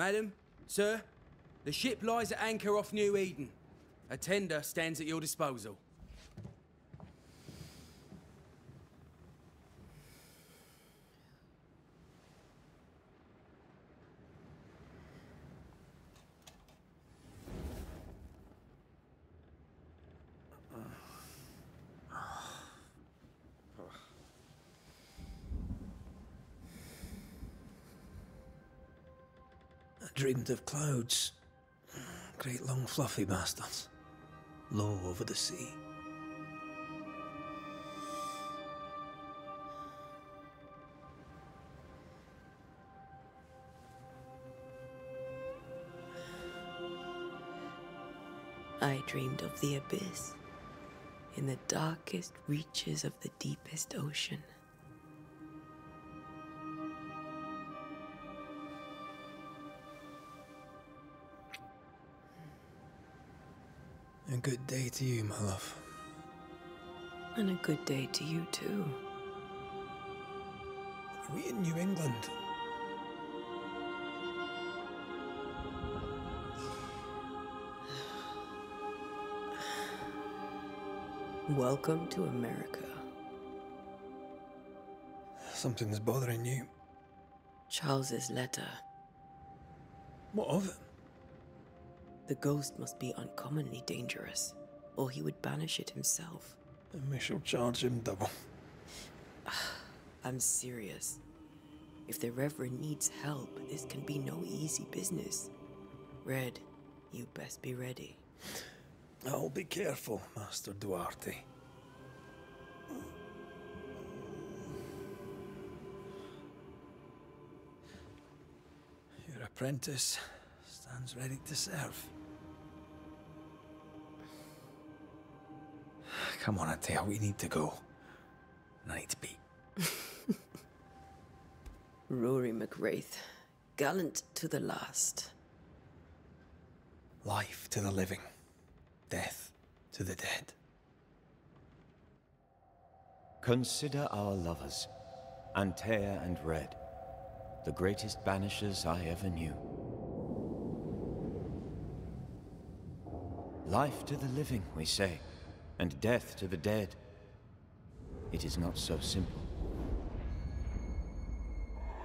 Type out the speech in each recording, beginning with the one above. Madam, sir, the ship lies at anchor off New Eden. A tender stands at your disposal. Dreamed of clouds, great long fluffy bastards, low over the sea. I dreamed of the abyss, in the darkest reaches of the deepest ocean. A good day to you, my love. And a good day to you, too. Are we in New England? Welcome to America. Something's bothering you. Charles's letter. What of it? The ghost must be uncommonly dangerous, or he would banish it himself. And we shall charge him double. I'm serious. If the Reverend needs help, this can be no easy business. Red, you best be ready. I'll be careful, Master Duarte. Your apprentice stands ready to serve. Come on, Antea, we need to go. I need to be. Rory McRaith, gallant to the last. Life to the living, death to the dead. Consider our lovers, Antea and Red, the greatest banishers I ever knew. Life to the living, we say, and death to the dead. It is not so simple.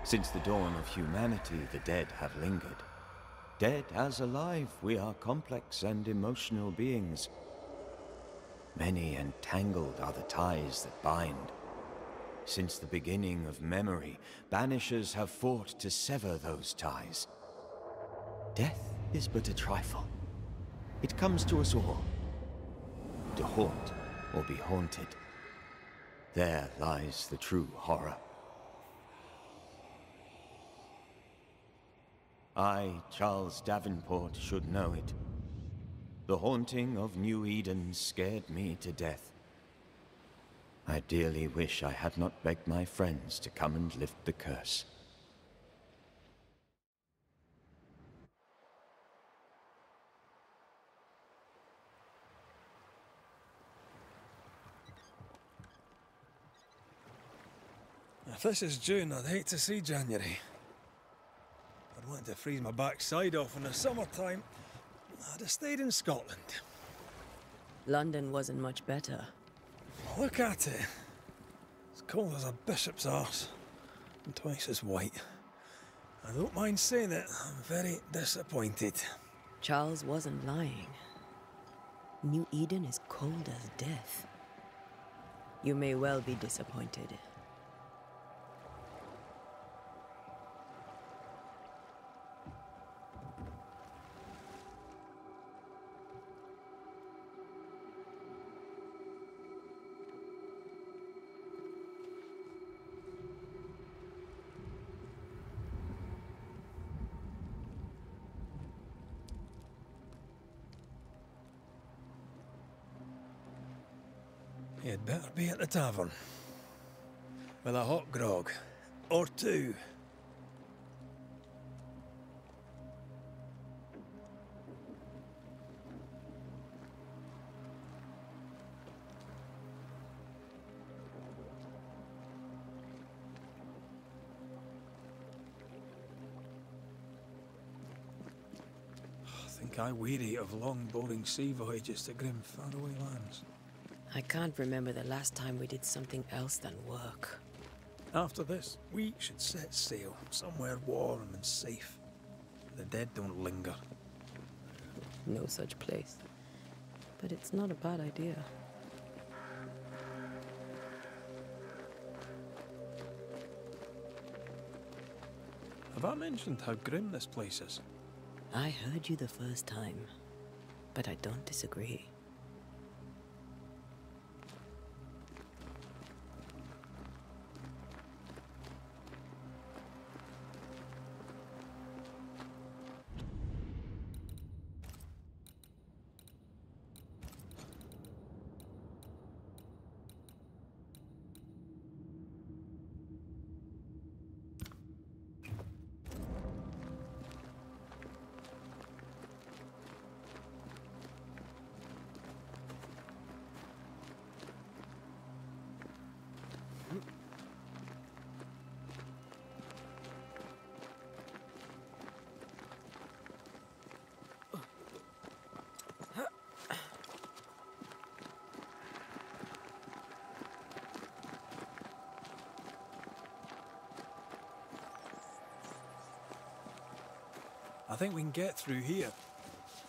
Since the dawn of humanity, the dead have lingered. Dead as alive, we are complex and emotional beings. Many and tangled are the ties that bind. Since the beginning of memory, banishers have fought to sever those ties. Death is but a trifle. It comes to us all. To haunt or be haunted. There lies the true horror. I, Charles Davenport, should know it. The haunting of New Eden scared me to death. I dearly wish I had not begged my friends to come and lift the curse. If this is June, I'd hate to see January. I'd want to freeze my backside off in the summertime. I'd have stayed in Scotland. London wasn't much better. Look at it. It's cold as a bishop's arse. And twice as white. I don't mind saying it, I'm very disappointed. Charles wasn't lying. New Eden is cold as death. You may well be disappointed. You'd better be at the tavern, with a hot grog, or two. think I weary of long, boring sea voyages to grim, faraway lands. I can't remember the last time we did something else than work. After this, we should set sail, somewhere warm and safe. The dead don't linger. No such place. But it's not a bad idea. Have I mentioned how grim this place is? I heard you the first time, but I don't disagree. I think we can get through here.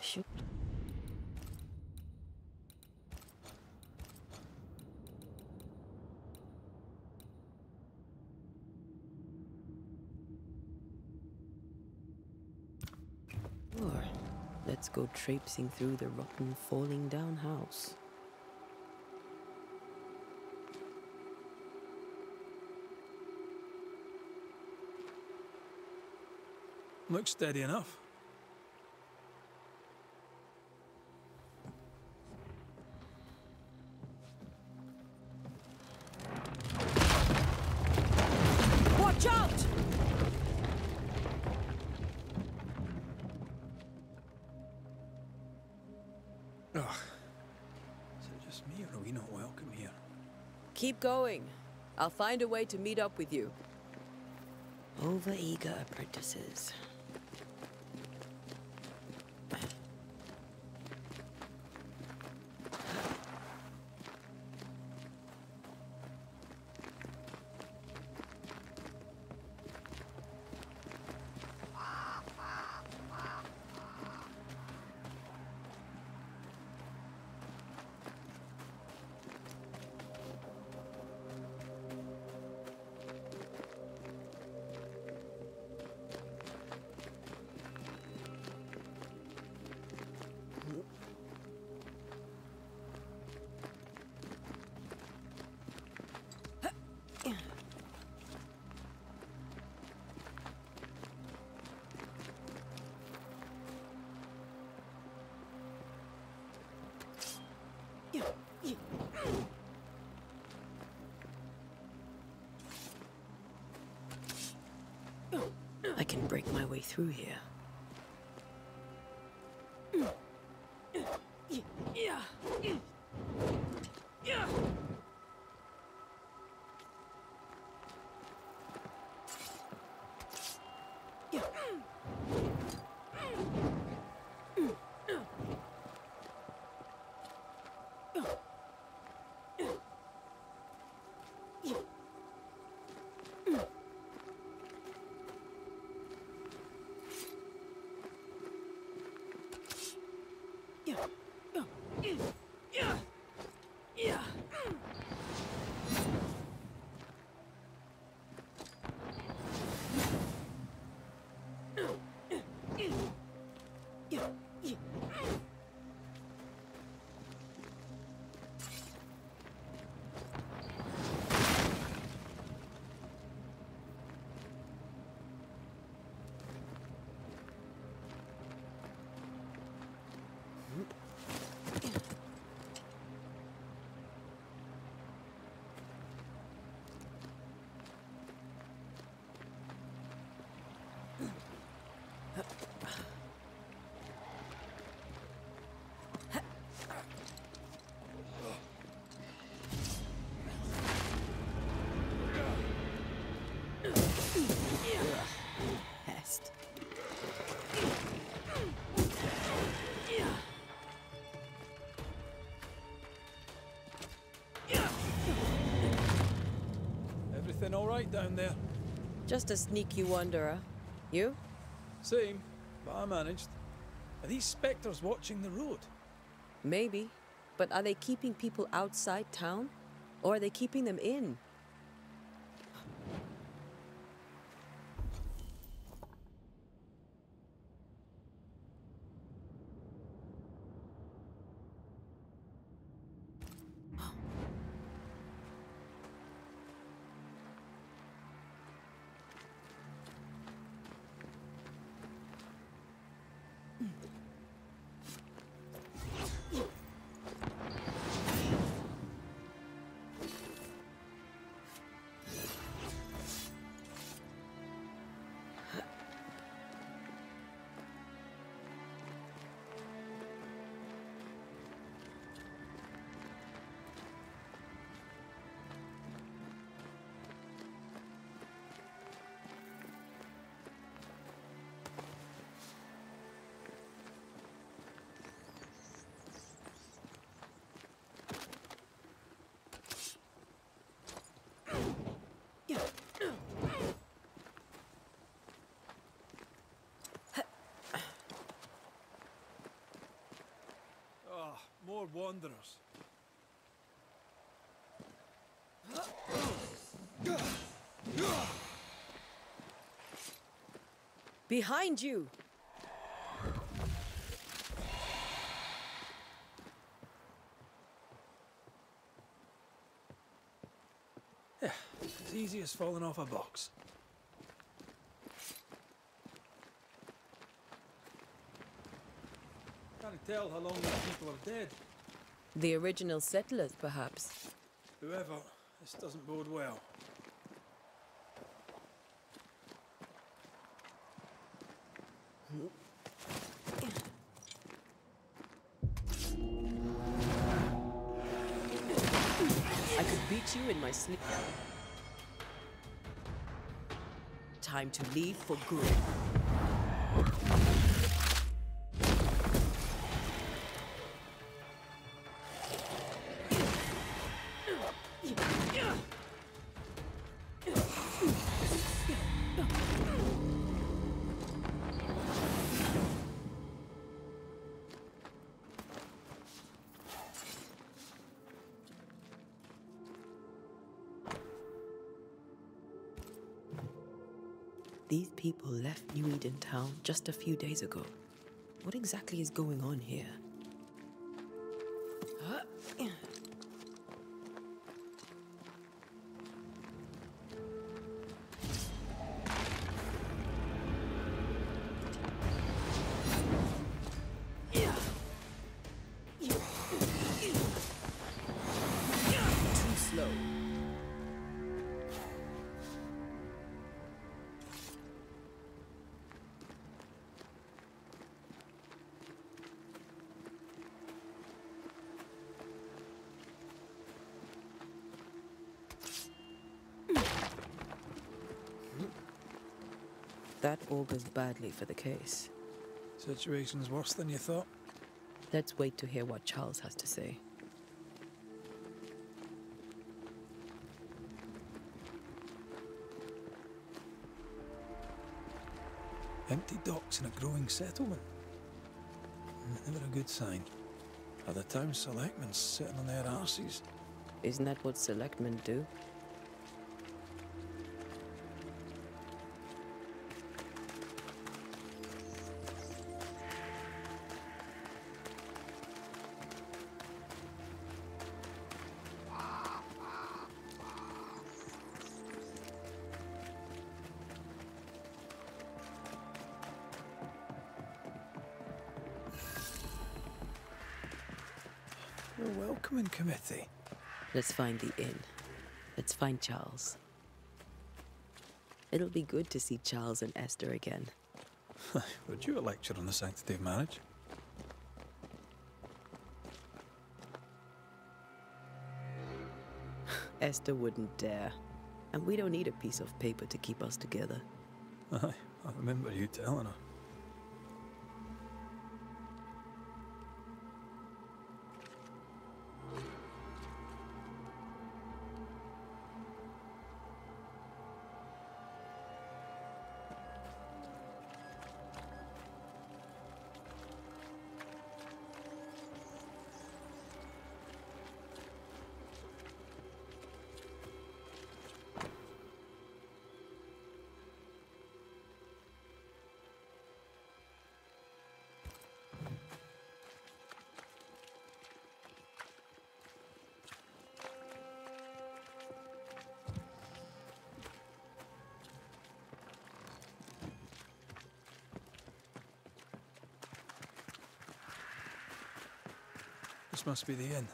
Shoot. Sure. Let's go traipsing through the rotten, falling down house. Looks steady enough. Watch out! Ugh. Is it just me, or are we not welcome here? Keep going. I'll find a way to meet up with you. Overeager apprentices. I can break my way through here. Pest. right down there. Just a sneaky wanderer. You? Same, but I managed. Are these spectres watching the road? Maybe. But are they keeping people outside town? Or are they keeping them in? More wanderers. Behind you! Yeah, as easy as falling off a box. Tell how long these people are dead. The original settlers, perhaps. Whoever, this doesn't bode well. I could beat you in my sleep. Time to leave for good. These people left New Eden town just a few days ago. What exactly is going on here? That augurs badly for the case. Situation's worse than you thought. Let's wait to hear what Charles has to say. Empty docks in a growing settlement. Never a good sign. Are the town selectmen sitting on their arses? Isn't that what selectmen do? Welcoming committee. Let's find the inn. Let's find Charles. It'll be good to see Charles and Esther again. Would you a lecture on the sanctity of marriage? Esther wouldn't dare. And we don't need a piece of paper to keep us together. Aye, I remember you telling her. This must be the inn.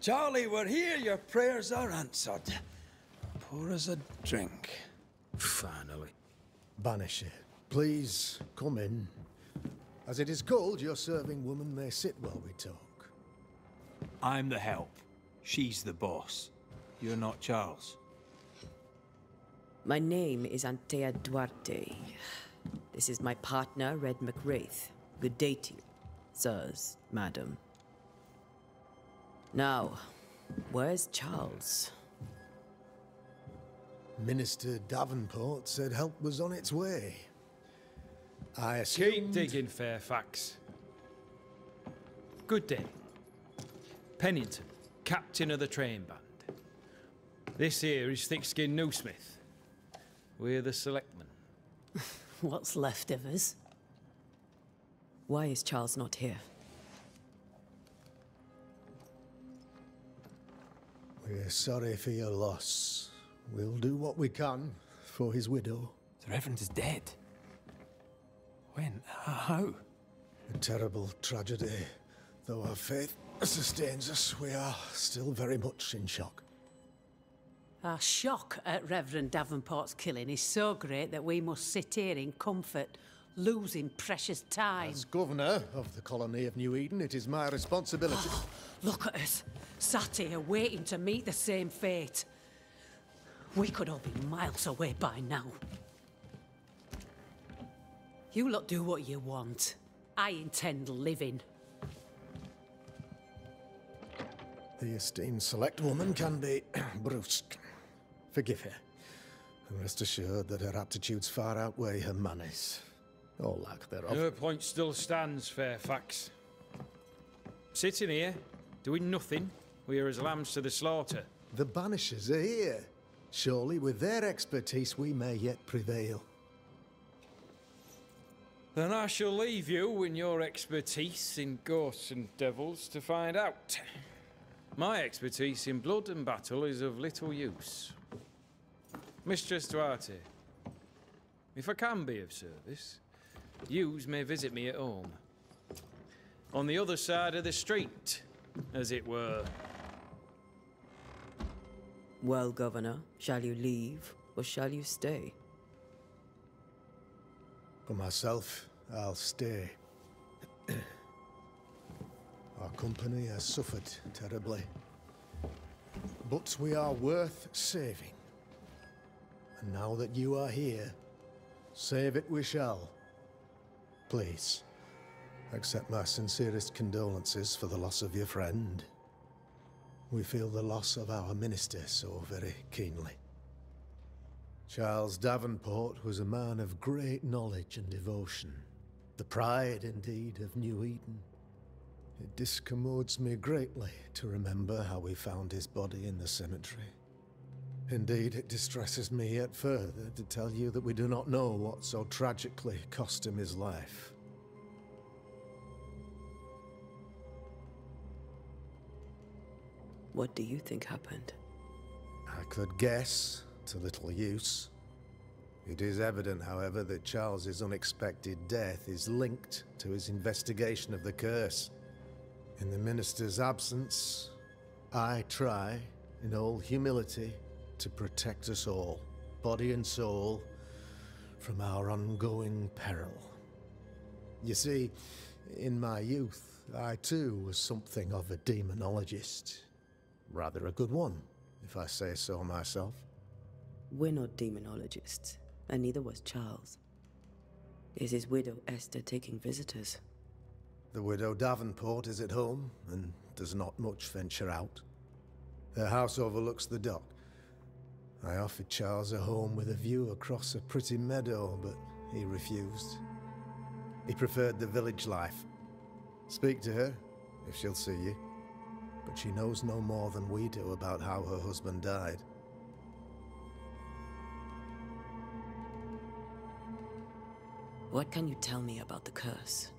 Charlie, we're here. Your prayers are answered. Pour us a drink. Finally. Banisher, please come in. As it is cold, your serving woman may sit while we talk. I'm the help. She's the boss. You're not Charles. My name is Antea Duarte. This is my partner, Red McRaith. Good day to you, sirs, madam. Now, where's Charles? Minister Davenport said help was on its way. I assumed... Keep digging, Fairfax. Good day. Pennington, captain of the train band. This here is Thickskin Newsmith. We're the selectmen. What's left of us? Why is Charles not here? We're sorry for your loss. We'll do what we can for his widow. The Reverend is dead. When? How? A terrible tragedy. Though our faith sustains us, we are still very much in shock. Our shock at Reverend Davenport's killing is so great that we must sit here in comfort, losing precious time. As governor of the colony of New Eden, it is my responsibility... Oh, look at us. Sat here waiting to meet the same fate. We could all be miles away by now. You lot do what you want. I intend living. The esteemed select woman can be brusque. Forgive her. And rest assured that her aptitudes far outweigh her manners. Or lack thereof. Her point still stands, Fairfax. Sitting here, doing nothing. We are as lambs to the slaughter. The banishers are here. Surely, with their expertise, we may yet prevail. Then I shall leave you and your expertise in ghosts and devils to find out. My expertise in blood and battle is of little use. Mistress Duarte, if I can be of service, yous may visit me at home. On the other side of the street, as it were. Well, Governor, shall you leave, or shall you stay? For myself, I'll stay. Our company has suffered terribly. But we are worth saving. And now that you are here, save it we shall. Please, accept my sincerest condolences for the loss of your friend. We feel the loss of our minister so very keenly. Charles Davenport was a man of great knowledge and devotion, the pride, indeed, of New Eden. It discommodes me greatly to remember how we found his body in the cemetery. Indeed, it distresses me yet further to tell you that we do not know what so tragically cost him his life. What do you think happened? I could guess, to little use. It is evident, however, that Charles's unexpected death is linked to his investigation of the curse. In the minister's absence, I try, in all humility, to protect us all, body and soul, from our ongoing peril. You see, in my youth, I too was something of a demonologist. Rather a good one, if I say so myself. We're not demonologists, and neither was Charles. Is his widow Esther taking visitors? The widow Davenport is at home, and does not much venture out. Her house overlooks the dock. I offered Charles a home with a view across a pretty meadow, but he refused. He preferred the village life. Speak to her, if she'll see you. But she knows no more than we do about how her husband died. What can you tell me about the curse?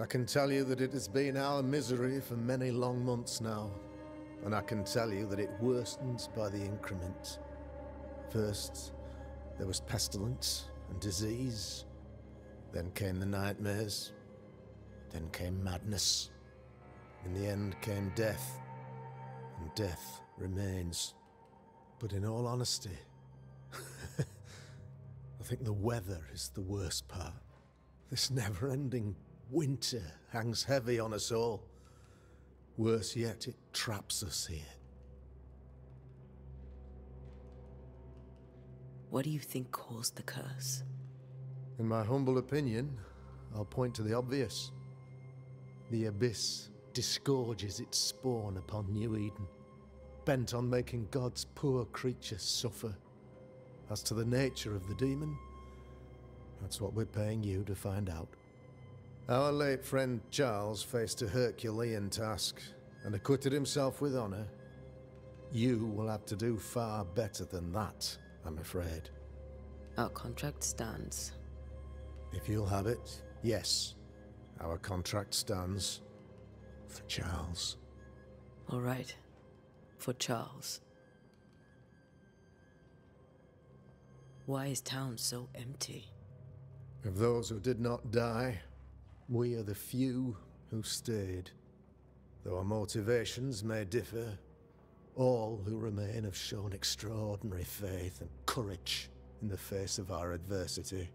I can tell you that it has been our misery for many long months now. and I can tell you that it worsens by the increments. First, there was pestilence and disease. Then came the nightmares. Then came madness. In the end came death, and death remains. But in all honesty, I think the weather is the worst part. This never-ending winter hangs heavy on us all. Worse yet, it traps us here. What do you think caused the curse? In my humble opinion, I'll point to the obvious. The Abyss disgorges its spawn upon New Eden, bent on making God's poor creatures suffer. As to the nature of the demon, that's what we're paying you to find out. Our late friend Charles faced a Herculean task and acquitted himself with honor. You will have to do far better than that, I'm afraid. Our contract stands. If you'll have it, yes. Our contract stands. For Charles. All right. For Charles. Why is town so empty? Of those who did not die, we are the few who stayed. Though our motivations may differ, all who remain have shown extraordinary faith and courage in the face of our adversity.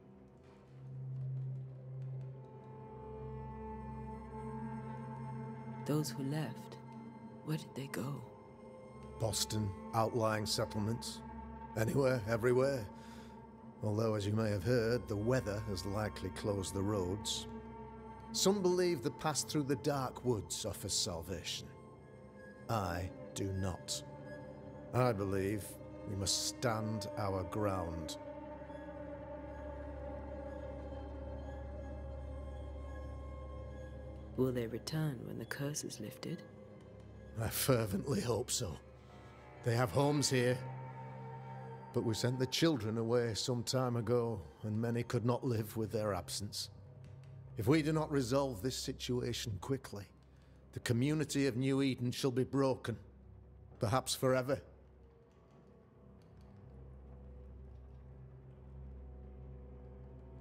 Those who left, where did they go? Boston, outlying settlements. Anywhere, everywhere. Although, as you may have heard, the weather has likely closed the roads. Some believe the pass through the dark woods offers salvation. I do not. I believe we must stand our ground. Will they return when the curse is lifted? I fervently hope so. They have homes here. But we sent the children away some time ago, and many could not live with their absence. If we do not resolve this situation quickly, the community of New Eden shall be broken, perhaps forever.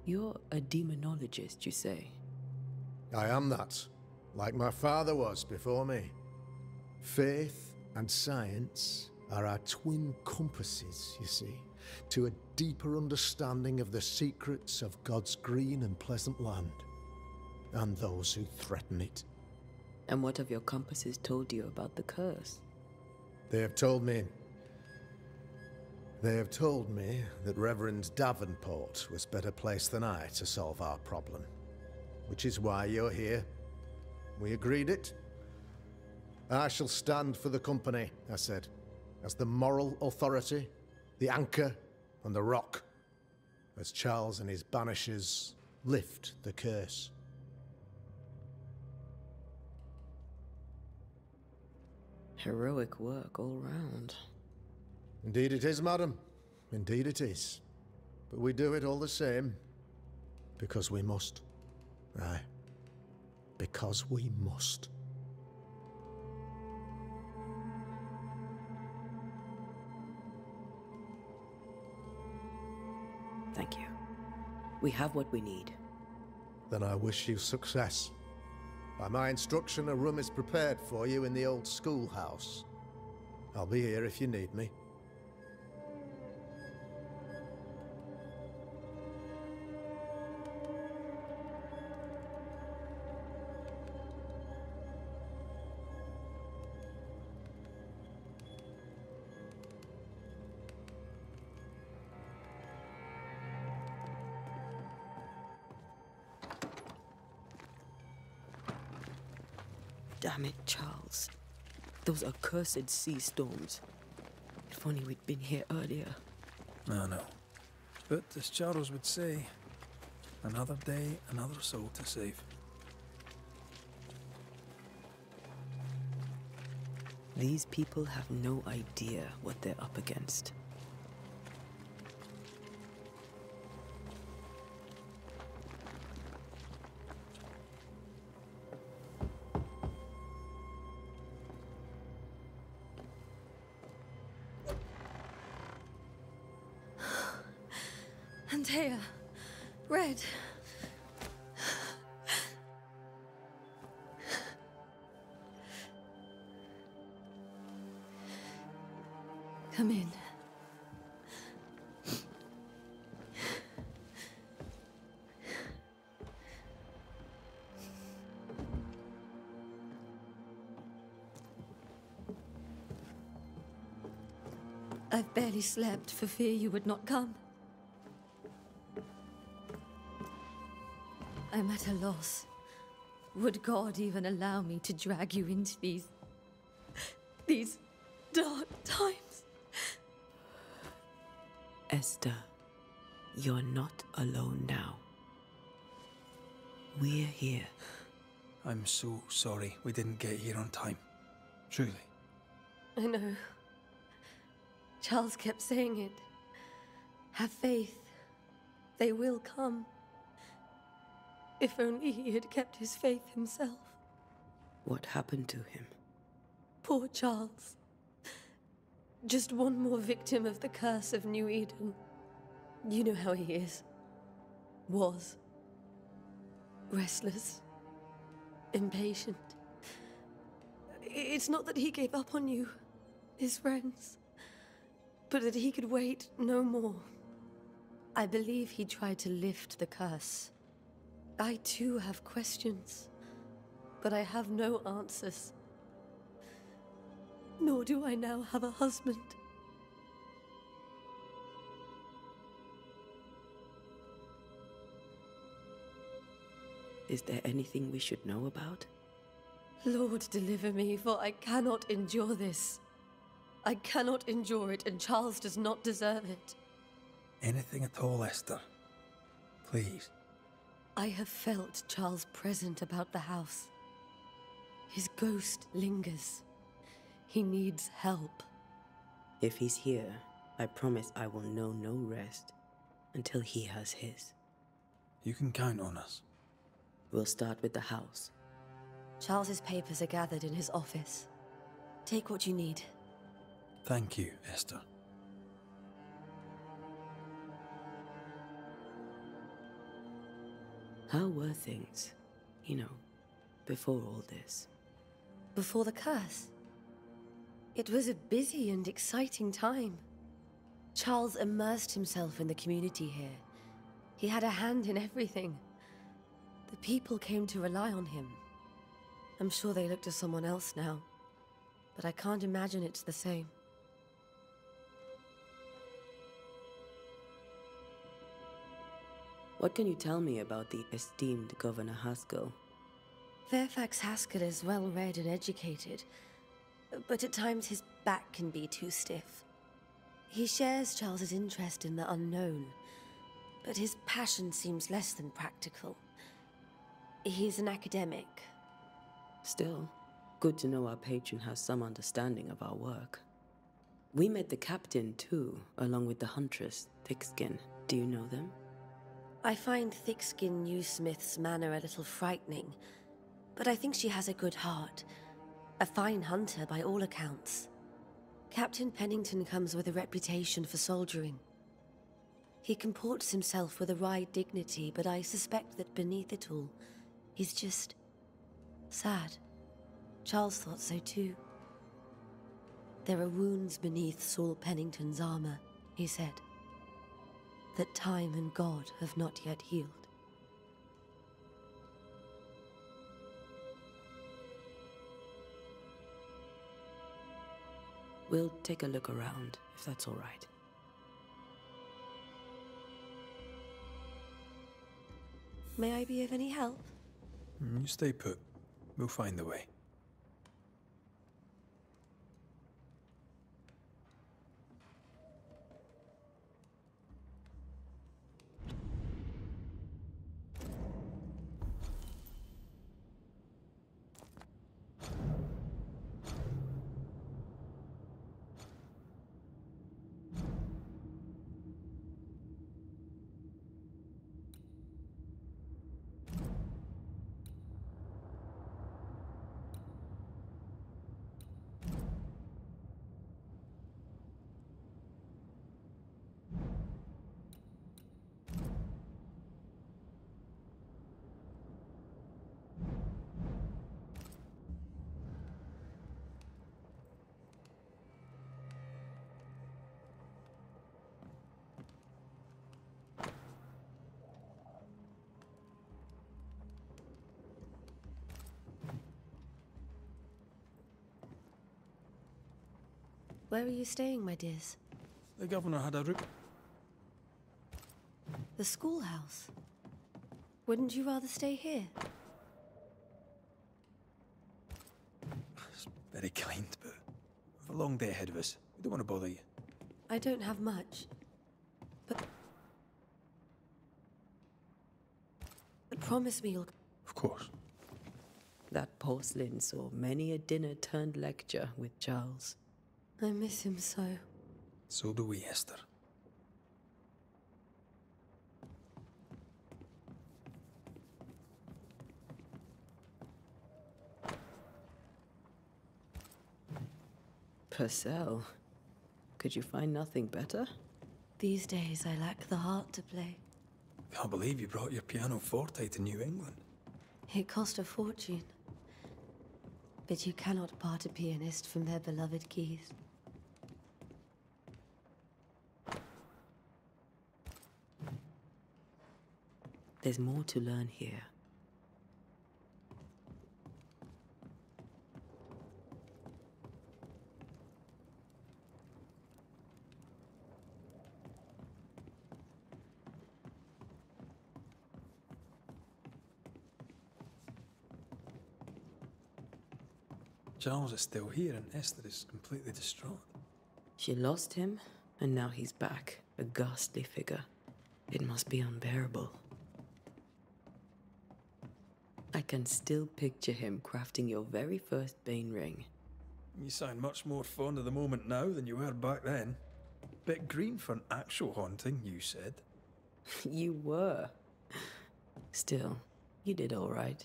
You're a demonologist, you say? I am that, like my father was before me. Faith and science are our twin compasses, you see, to a deeper understanding of the secrets of God's green and pleasant land, and those who threaten it. And what have your compasses told you about the curse? They have told me that Reverend Davenport was better placed than I to solve our problem. Which is why you're here. We agreed it. I shall stand for the company, I said, as the moral authority, the anchor, and the rock, as Charles and his banishers lift the curse. Heroic work all round. Indeed it is, madam. Indeed it is. But we do it all the same, because we must. Aye. Because we must. Thank you. We have what we need. Then I wish you success. By my instruction, a room is prepared for you in the old schoolhouse. I'll be here if you need me. Damn it, Charles. Those accursed sea storms. If only we'd been here earlier. I know. But as Charles would say, another day, another soul to save. These people have no idea what they're up against. Antea. Red. Come in. I've barely slept for fear you would not come. I'm at a loss. Would God even allow me to drag you into these dark times? Esther, you're not alone now. We're here. I'm so sorry we didn't get here on time. Truly. I know. Charles kept saying it. Have faith. They will come. If only he had kept his faith himself. What happened to him? Poor Charles. Just one more victim of the curse of New Eden. You know how he is. Was. Restless. Impatient. It's not that he gave up on you, his friends. But that he could wait no more. I believe he tried to lift the curse. I too have questions, but I have no answers. Nor do I now have a husband. Is there anything we should know about? Lord, deliver me, for I cannot endure this. I cannot endure it, and Charles does not deserve it. Anything at all, Esther. Please. I have felt Charles present about the house. His ghost lingers. He needs help. If he's here, I promise I will know no rest until he has his. You can count on us. We'll start with the house. Charles's papers are gathered in his office. Take what you need. Thank you, Esther. How were things, before all this? Before the curse? It was a busy and exciting time. Charles immersed himself in the community here. He had a hand in everything. The people came to rely on him. I'm sure they look to someone else now, but I can't imagine it's the same. What can you tell me about the esteemed Governor Haskell? Fairfax Haskell is well read and educated, but at times his back can be too stiff. He shares Charles's interest in the unknown, but his passion seems less than practical. He's an academic. Still, good to know our patron has some understanding of our work. We met the captain too, along with the huntress, Thickskin. Do you know them? I find Thickskin Newsmith's manner a little frightening, but I think she has a good heart. A fine hunter by all accounts. Captain Pennington comes with a reputation for soldiering. He comports himself with a wry dignity, but I suspect that beneath it all, he's just sad. Charles thought so too. There are wounds beneath Saul Pennington's armor, he said, that time and God have not yet healed. We'll take a look around, if that's all right. May I be of any help? You stay put. We'll find the way. Where are you staying, my dears? The governor had a room. The schoolhouse? Wouldn't you rather stay here? It's very kind, but we've a long day ahead of us. We don't want to bother you. I don't have much. But promise me you'll... Of course. That porcelain saw many a dinner-turned-lecture with Charles. I miss him so. So do we, Esther. Purcell, could you find nothing better? These days I lack the heart to play. I can't believe you brought your pianoforte to New England. It cost a fortune. But you cannot part a pianist from their beloved keys. There's more to learn here. Charles is still here, and Esther is completely distraught. She lost him, and now he's back, a ghastly figure. It must be unbearable. I can still picture him crafting your very first Bane Ring. You sound much more fond of the moment now than you were back then. Bit green for an actual haunting, you said. You were. Still, you did all right.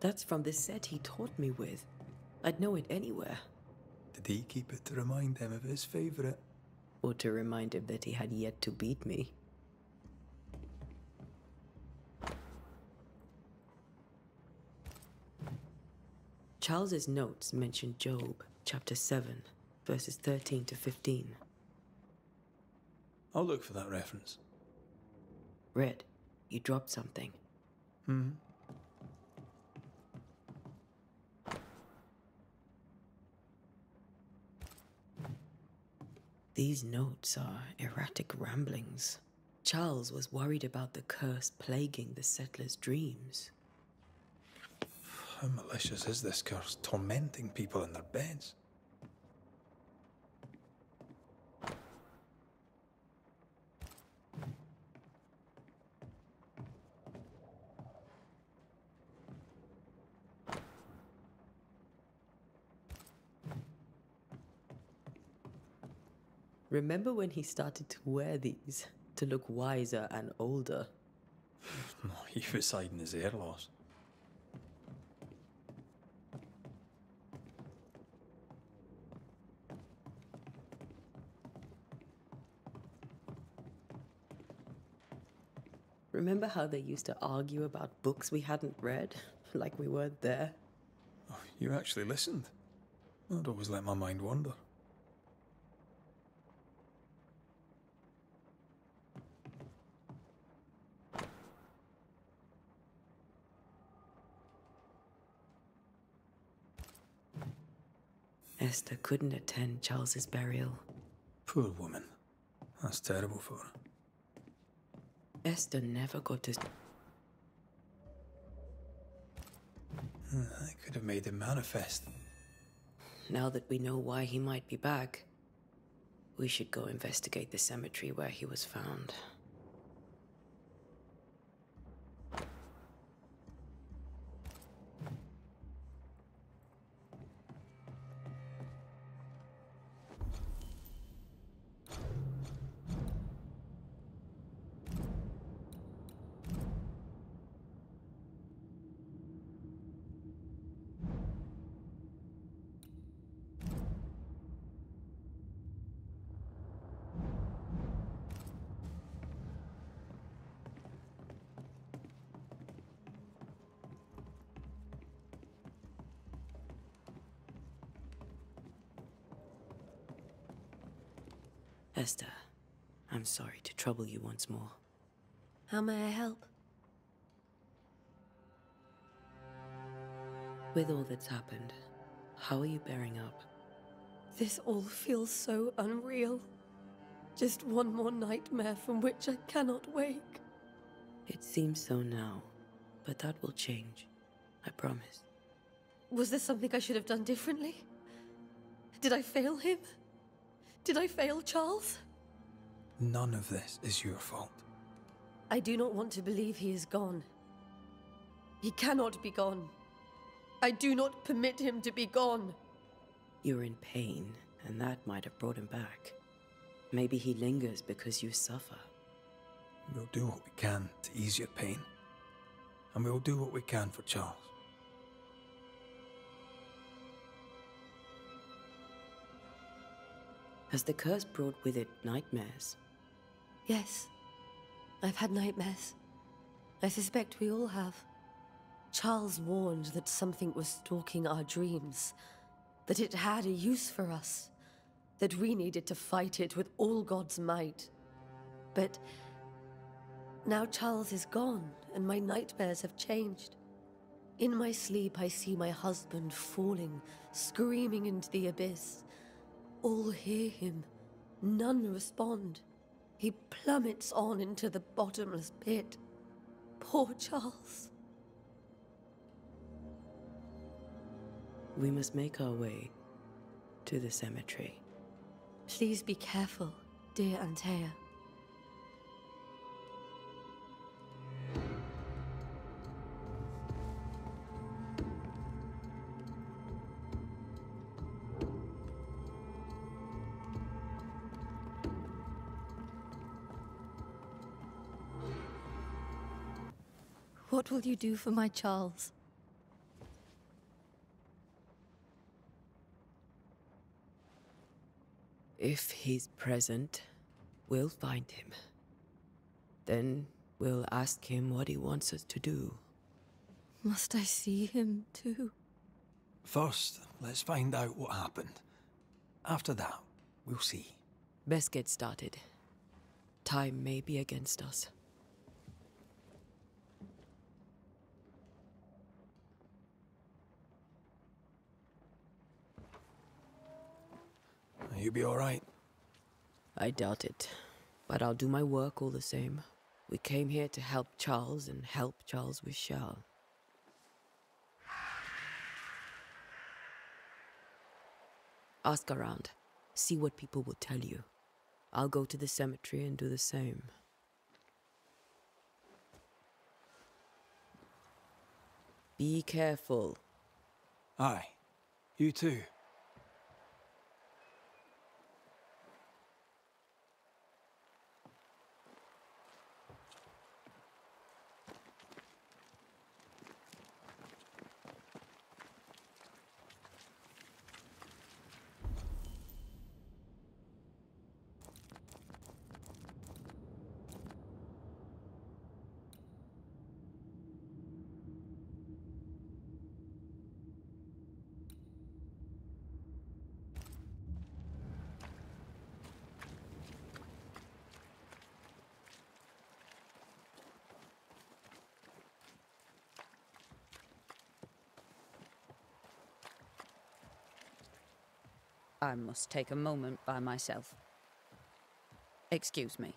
That's from the set he taught me with. I'd know it anywhere. Did he keep it to remind them of his favorite? Or to remind him that he had yet to beat me? Charles's notes mention Job, chapter 7, verses 13 to 15. I'll look for that reference. Red, you dropped something. Hmm. These notes are erratic ramblings. Charles was worried about the curse plaguing the settlers' dreams. How malicious is this curse, tormenting people in their beds? Remember when he started to wear these, to look wiser and older? No, he was hiding his hair loss. Remember how they used to argue about books we hadn't read, like we weren't there? Oh, you actually listened? I'd always let my mind wander. Esther couldn't attend Charles's burial. Poor woman. That's terrible for her. Esther never got to... I could have made him manifest. Now that we know why he might be back, we should go investigate the cemetery where he was found. Esther, I'm sorry to trouble you once more. How may I help? With all that's happened, how are you bearing up? This all feels so unreal. Just one more nightmare from which I cannot wake. It seems so now, but that will change. I promise. Was there something I should have done differently? Did I fail him? Did I fail Charles? None of this is your fault. I do not want to believe he is gone. He cannot be gone. I do not permit him to be gone. You're in pain, and that might have brought him back. Maybe he lingers because you suffer. We'll do what we can to ease your pain. And we'll do what we can for Charles. Has the curse brought with it nightmares? Yes. I've had nightmares. I suspect we all have. Charles warned that something was stalking our dreams. That it had a use for us. That we needed to fight it with all God's might. But now Charles is gone, and my nightmares have changed. In my sleep, I see my husband falling, screaming into the abyss. All hear him. None respond. He plummets on into the bottomless pit. Poor Charles. We must make our way to the cemetery. Please be careful, dear Antea. What will you do for my Charles? If he's present, we'll find him. Then we'll ask him what he wants us to do. Must I see him too? First, let's find out what happened. After that, we'll see. Best get started. Time may be against us. You'll be all right. I doubt it, but I'll do my work all the same. We came here to help Charles, and help Charles we shall. Ask around. See what people will tell you. I'll go to the cemetery and do the same. Be careful. Aye. You too. I must take a moment by myself. Excuse me.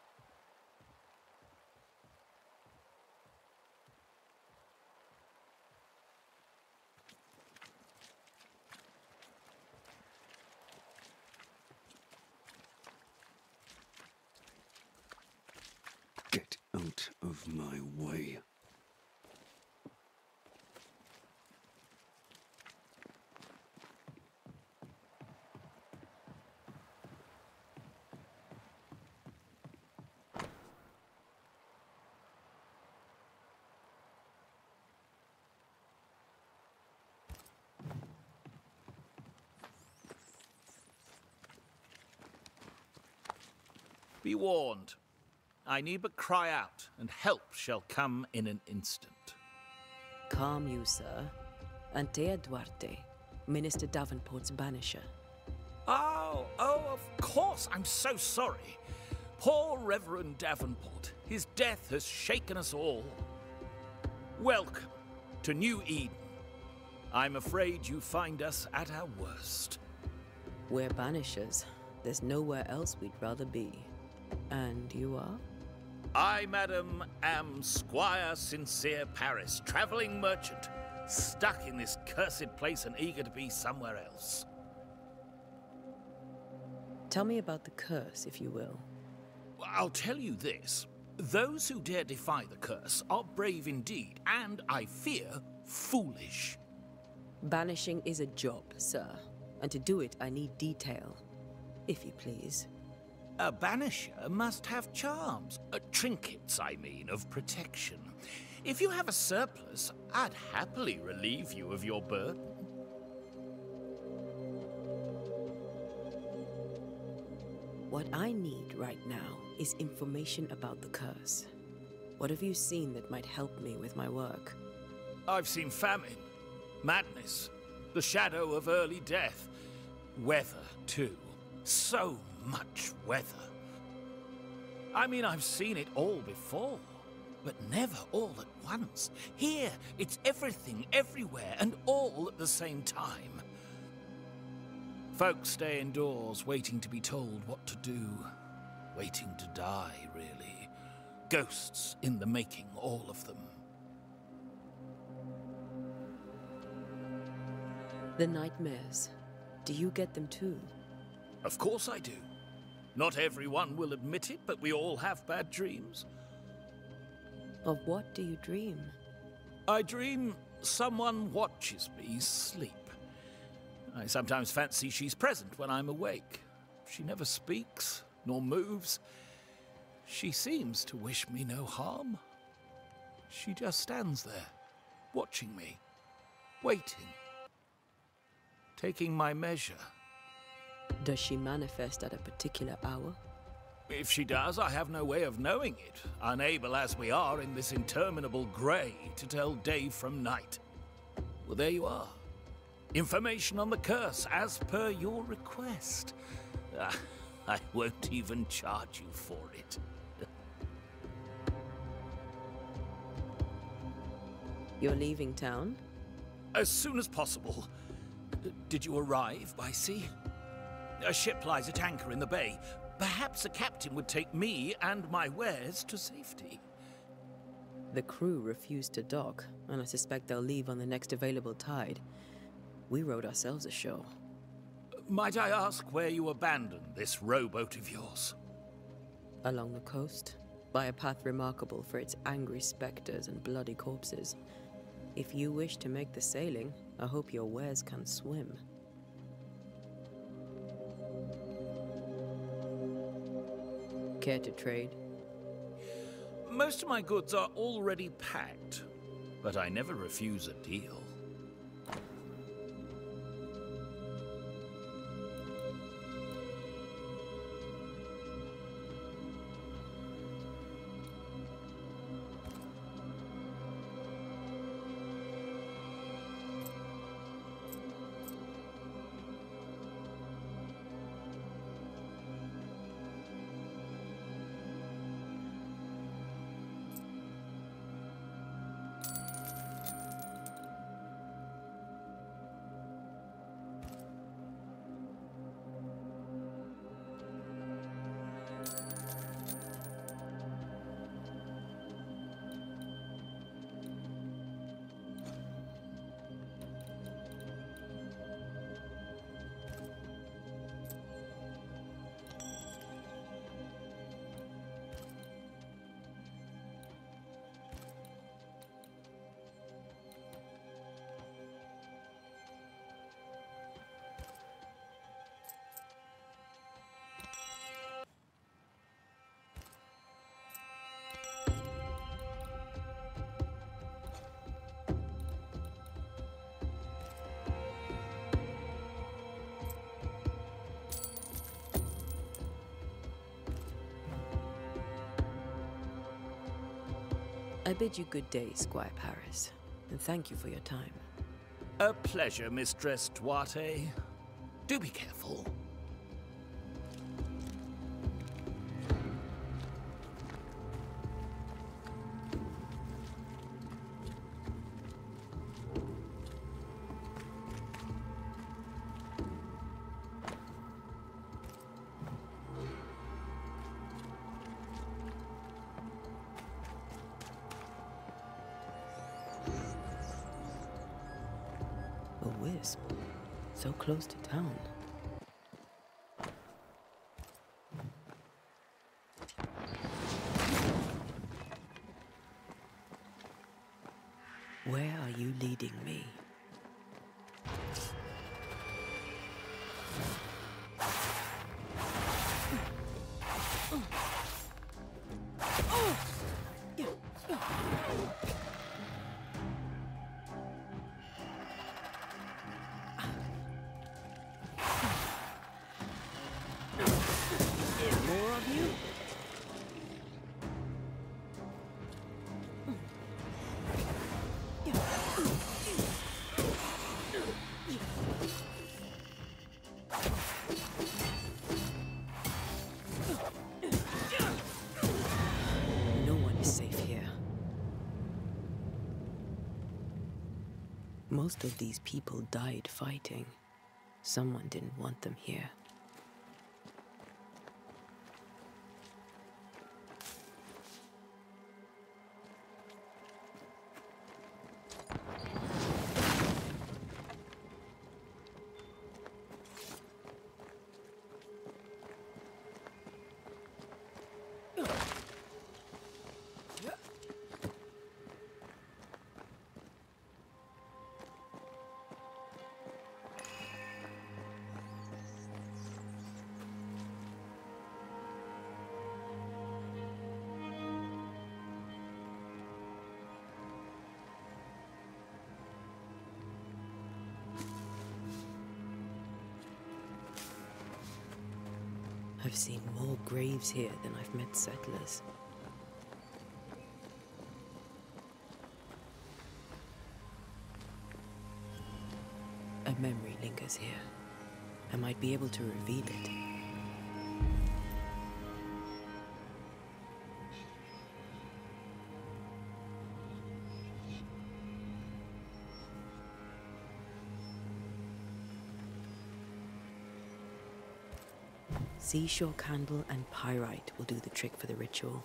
Get out of my way. Be warned. I need but cry out, and help shall come in an instant. Calm you, sir. Antea Duarte, Minister Davenport's banisher. Oh, of course. I'm so sorry. Poor Reverend Davenport. His death has shaken us all. Welcome to New Eden. I'm afraid you find us at our worst. We're banishers. There's nowhere else we'd rather be. And you are? I, madam, am Squire Sincere Paris, travelling merchant, stuck in this cursed place and eager to be somewhere else. Tell me about the curse, if you will. I'll tell you this. Those who dare defy the curse are brave indeed, and, I fear, foolish. Banishing is a job, sir, and to do it I need detail, if you please. A banisher must have charms, trinkets, I mean, of protection. If you have a surplus, I'd happily relieve you of your burden. What I need right now is information about the curse. What have you seen that might help me with my work? I've seen famine, madness, the shadow of early death, weather too. So much weather. I mean, I've seen it all before, but never all at once. Here, it's everything, everywhere, and all at the same time. Folks stay indoors, waiting to be told what to do. Waiting to die, really. Ghosts in the making, all of them. The nightmares. Do you get them too? Of course I do. Not everyone will admit it, but we all have bad dreams. Of what do you dream? I dream someone watches me sleep. I sometimes fancy she's present when I'm awake. She never speaks, nor moves. She seems to wish me no harm. She just stands there, watching me, waiting, taking my measure. Does she manifest at a particular hour? If she does, I have no way of knowing it, unable as we are in this interminable grey to tell day from night. Well, there you are. Information on the curse, as per your request. I won't even charge you for it. You're leaving town? As soon as possible. Did you arrive by sea? A ship lies at anchor in the bay. Perhaps a captain would take me and my wares to safety. The crew refused to dock, and I suspect they'll leave on the next available tide. We rowed ourselves ashore. Might I ask where you abandoned this rowboat of yours? Along the coast, by a path remarkable for its angry specters and bloody corpses. If you wish to make the sailing, I hope your wares can swim. Care to trade? Most of my goods are already packed, but I never refuse a deal. I bid you good day, Squire Paris, and thank you for your time. A pleasure, Mistress Duarte. Do be careful. wisp, so close to town. Where are you leading me? Most of these people died fighting. Someone didn't want them here. I've seen more graves here than I've met settlers. A memory lingers here. I might be able to reveal it. Seashore candle and pyrite will do the trick for the ritual.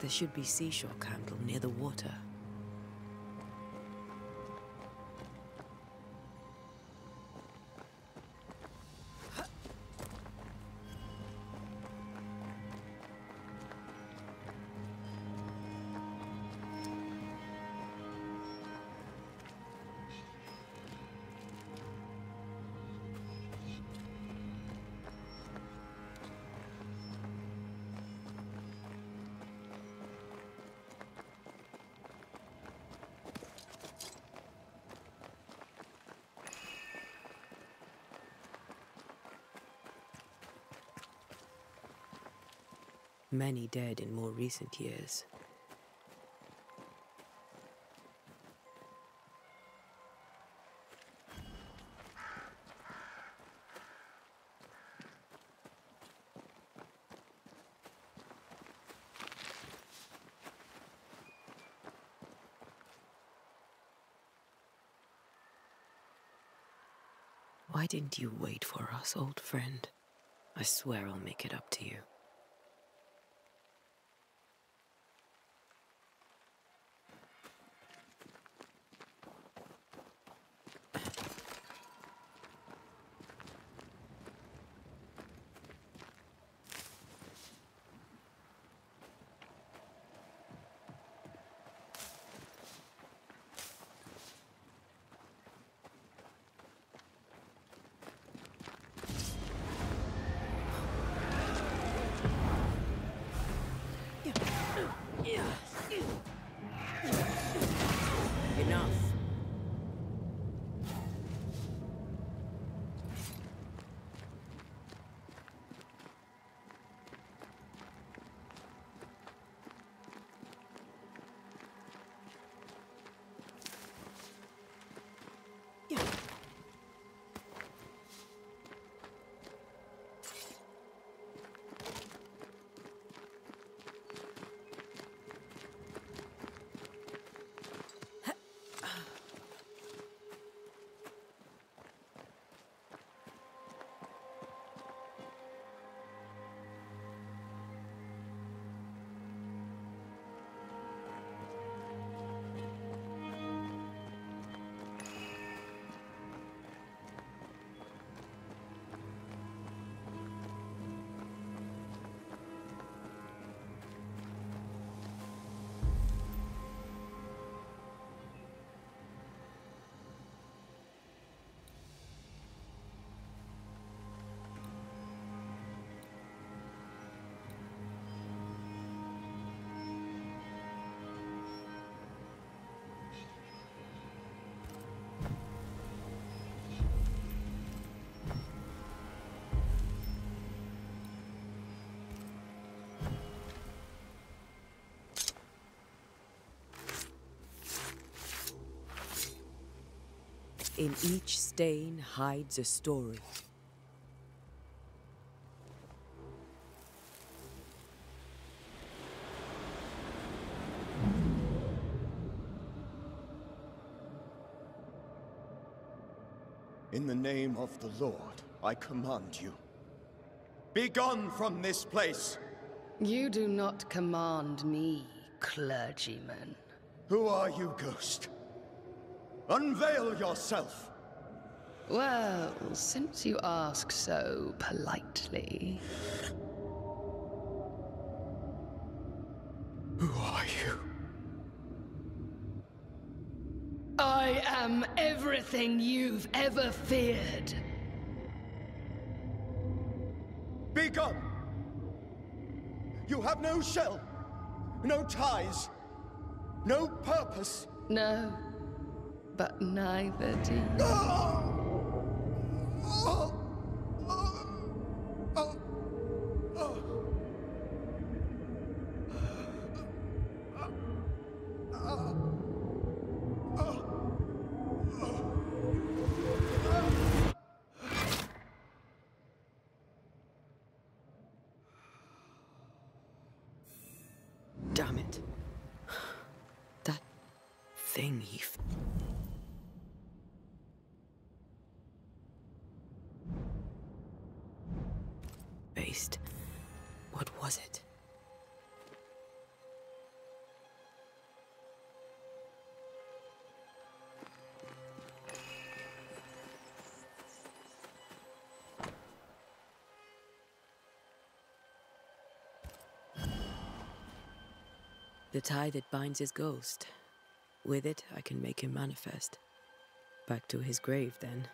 There should be seashore candle near the water. Many dead in more recent years. Why didn't you wait for us, old friend? I swear I'll make it up to you. In each stain hides a story. In the name of the Lord, I command you. Begone from this place! You do not command me, clergyman. Who are you, ghost? Unveil yourself! Well, since you ask so politely... Who are you? I am everything you've ever feared! Be gone! You have no shell, no ties, no purpose. No. But neither do you. Damn it. That thing he... What was it? The tie that binds his ghost. With it, I can make him manifest. Back to his grave, then.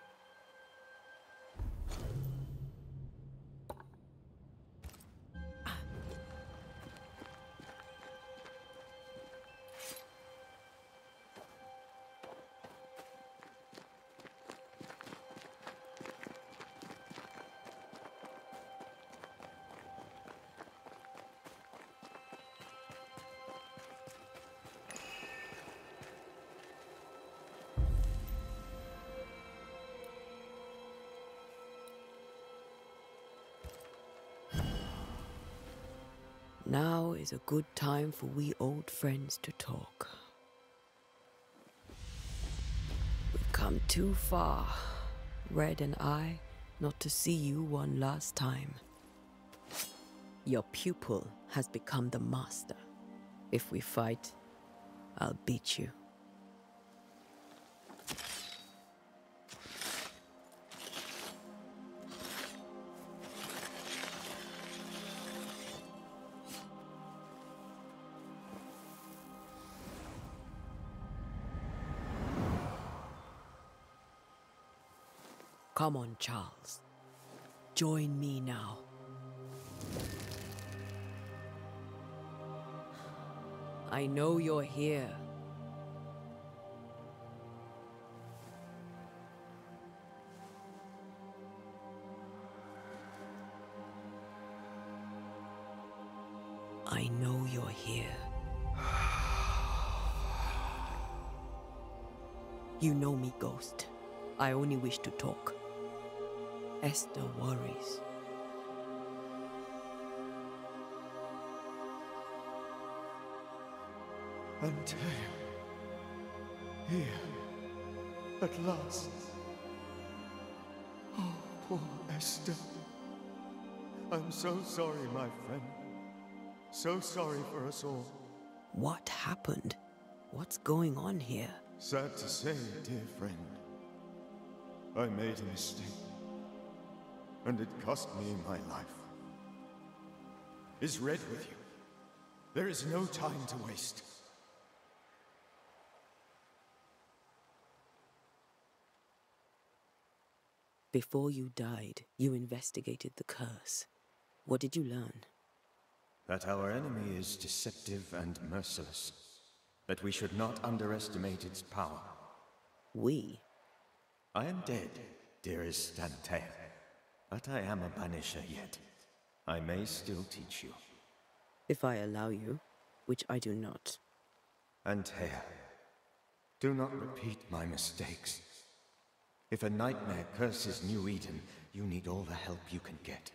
Now is a good time for we old friends to talk. We've come too far. Red and I, not to see you one last time. Your pupil has become the master. If we fight, I'll beat you. Come on, Charles. Join me now. I know you're here. I know you're here. You know me, Ghost. I only wish to talk. Esther worries. Antea, here, at last. Oh, poor Esther. I'm so sorry, my friend. So sorry for us all. What happened? What's going on here? Sad to say, dear friend. I made a mistake. And it cost me my life. Is Red with you? There is no time to waste. Before you died, you investigated the curse. What did you learn? That our enemy is deceptive and merciless. That we should not underestimate its power. We? I am dead, dearest Antea. But I am a banisher yet. I may still teach you. If I allow you, which I do not. Antea, do not repeat my mistakes. If a nightmare curses New Eden, you need all the help you can get.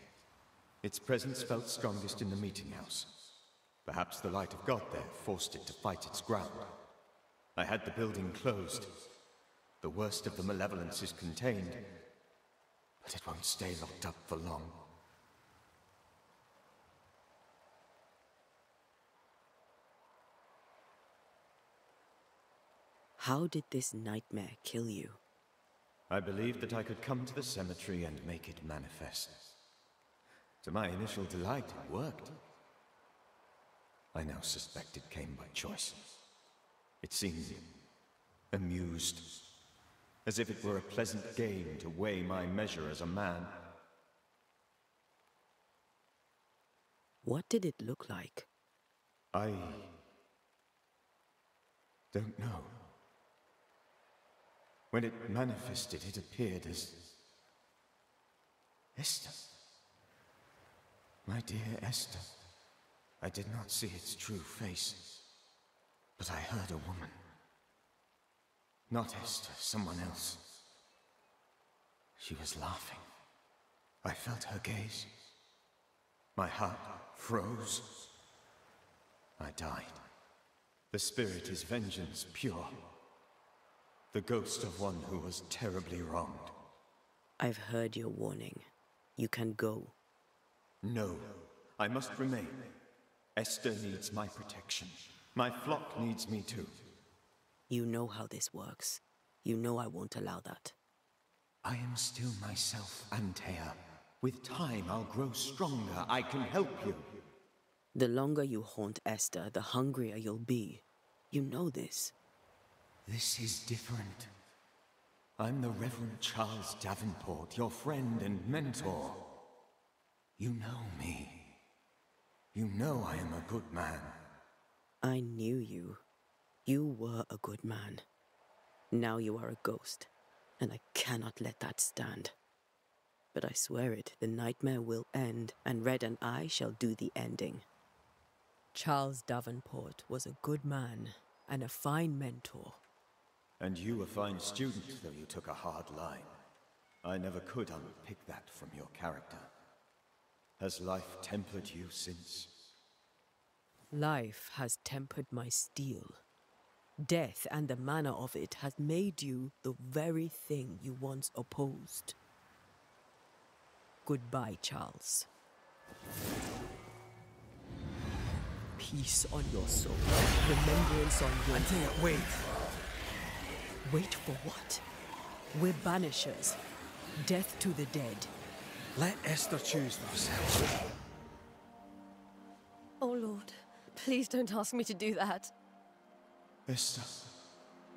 Its presence felt strongest in the meeting house. Perhaps the light of God there forced it to fight its ground. I had the building closed. The worst of the malevolence is contained. But it won't stay locked up for long. How did this nightmare kill you? I believed that I could come to the cemetery and make it manifest. To my initial delight, it worked. I now suspect it came by choice. It seemed amused. As if it were a pleasant game to weigh my measure as a man. What did it look like? I don't know. When it manifested, it appeared as Esther. My dear Esther, I did not see its true face, but I heard a woman. Not Esther, someone else. She was laughing. I felt her gaze. My heart froze. I died. The spirit is vengeance pure. The ghost of one who was terribly wronged. I've heard your warning. You can go. No, I must remain. Esther needs my protection. My flock needs me too. You know how this works. You know I won't allow that. I am still myself, Antea. With time, I'll grow stronger. I can help you. The longer you haunt Esther, the hungrier you'll be. You know this. This is different. I'm the Reverend Charles Davenport, your friend and mentor. You know me. You know I am a good man. I knew you. You were a good man. Now you are a ghost, and I cannot let that stand. But I swear it, the nightmare will end, and Red and I shall do the ending. Charles Davenport was a good man, and a fine mentor. And you a fine student, though you took a hard line. I never could unpick that from your character. Has life tempered you since? Life has tempered my steel. Death and the manner of it has made you the very thing you once opposed. Goodbye, Charles. Peace on your soul. Remembrance on your... Antea, wait! Wait for what? We're banishers. Death to the dead. Let Esther choose for herself. Oh, Lord. Please don't ask me to do that. Esther,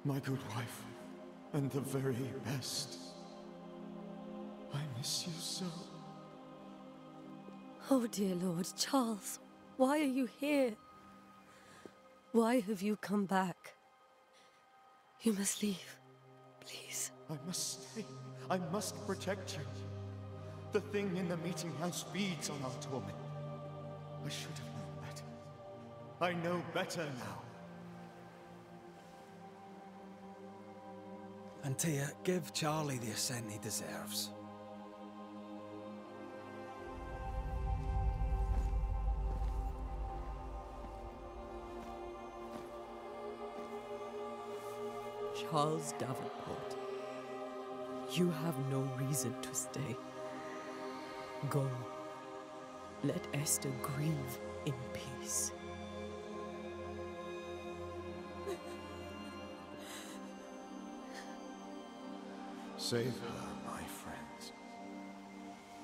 my good wife, and the very best. I miss you so. Oh, dear Lord, Charles, why are you here? Why have you come back? You must leave, please. I must stay. I must protect you. The thing in the meeting house feeds on our torment. I should have known better. I know better now. Antea, give Charlie the assent he deserves. Charles Davenport, you have no reason to stay. Go. Let Esther grieve in peace. Save her, my friends,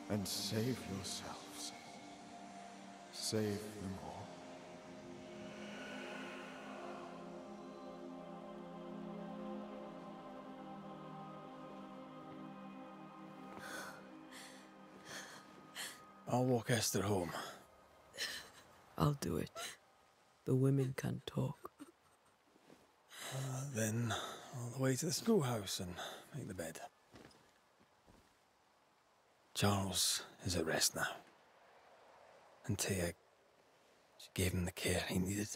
and save yourselves. Save them all. I'll walk Esther home. I'll do it. The women can talk. Then, all the way to the schoolhouse and make the bed. Charles is at rest now. Antea, she gave him the care he needed.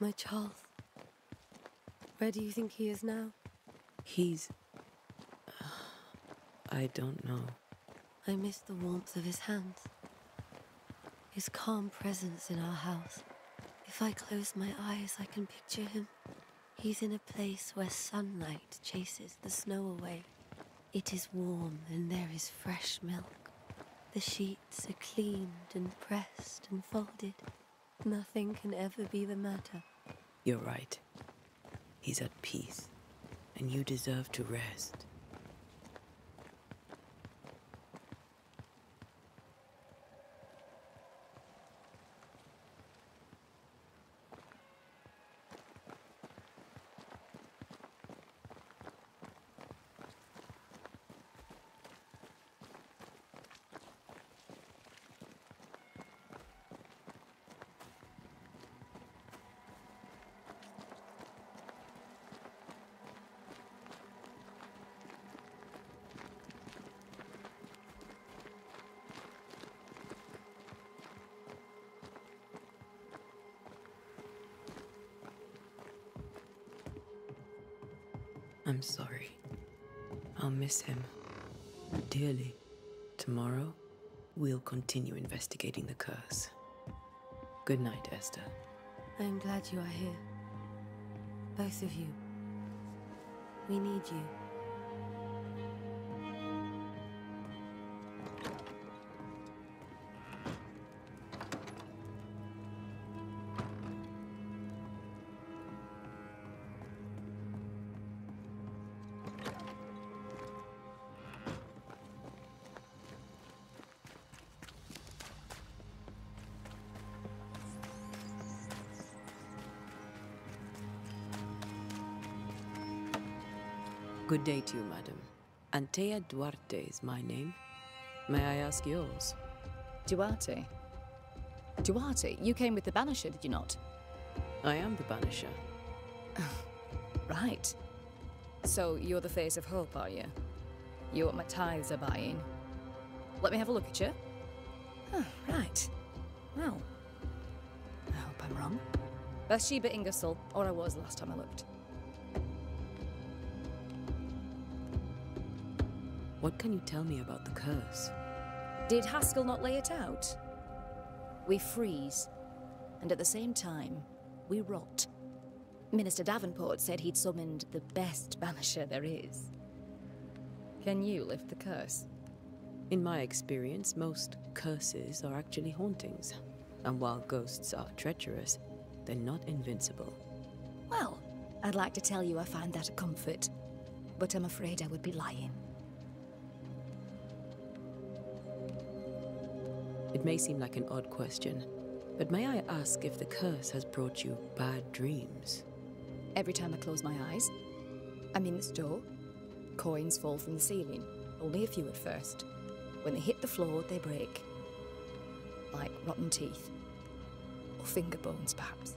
My Charles. Where do you think he is now? He's... I don't know. I miss the warmth of his hands. His calm presence in our house. If I close my eyes, I can picture him. He's in a place where sunlight chases the snow away. It is warm and there is fresh milk. The sheets are cleaned and pressed and folded. Nothing can ever be the matter. You're right. He's at peace, and you deserve to rest. I'm sorry. I'll miss him. Dearly. Tomorrow, we'll continue investigating the curse. Good night, Esther. I'm glad you are here. Both of you. We need you. Good day to you, madam. Antea Duarte is my name. May I ask yours? Duarte? Duarte, you came with the Banisher, did you not? I am the Banisher. Right. So you're the face of hope, are you? You're what my tithes are buying. Let me have a look at you. Oh, right. Well, I hope I'm wrong. Bathsheba Ingersoll, or I was last time I looked. What can you tell me about the curse? Did Haskell not lay it out? We freeze, and at the same time, we rot. Minister Davenport said he'd summoned the best banisher there is. Can you lift the curse? In my experience, most curses are actually hauntings. And while ghosts are treacherous, they're not invincible. Well, I'd like to tell you I find that a comfort, but I'm afraid I would be lying. It may seem like an odd question, but may I ask if the curse has brought you bad dreams? Every time I close my eyes, I'm in this door. Coins fall from the ceiling, only a few at first. When they hit the floor, they break. Like rotten teeth. Or finger bones, perhaps.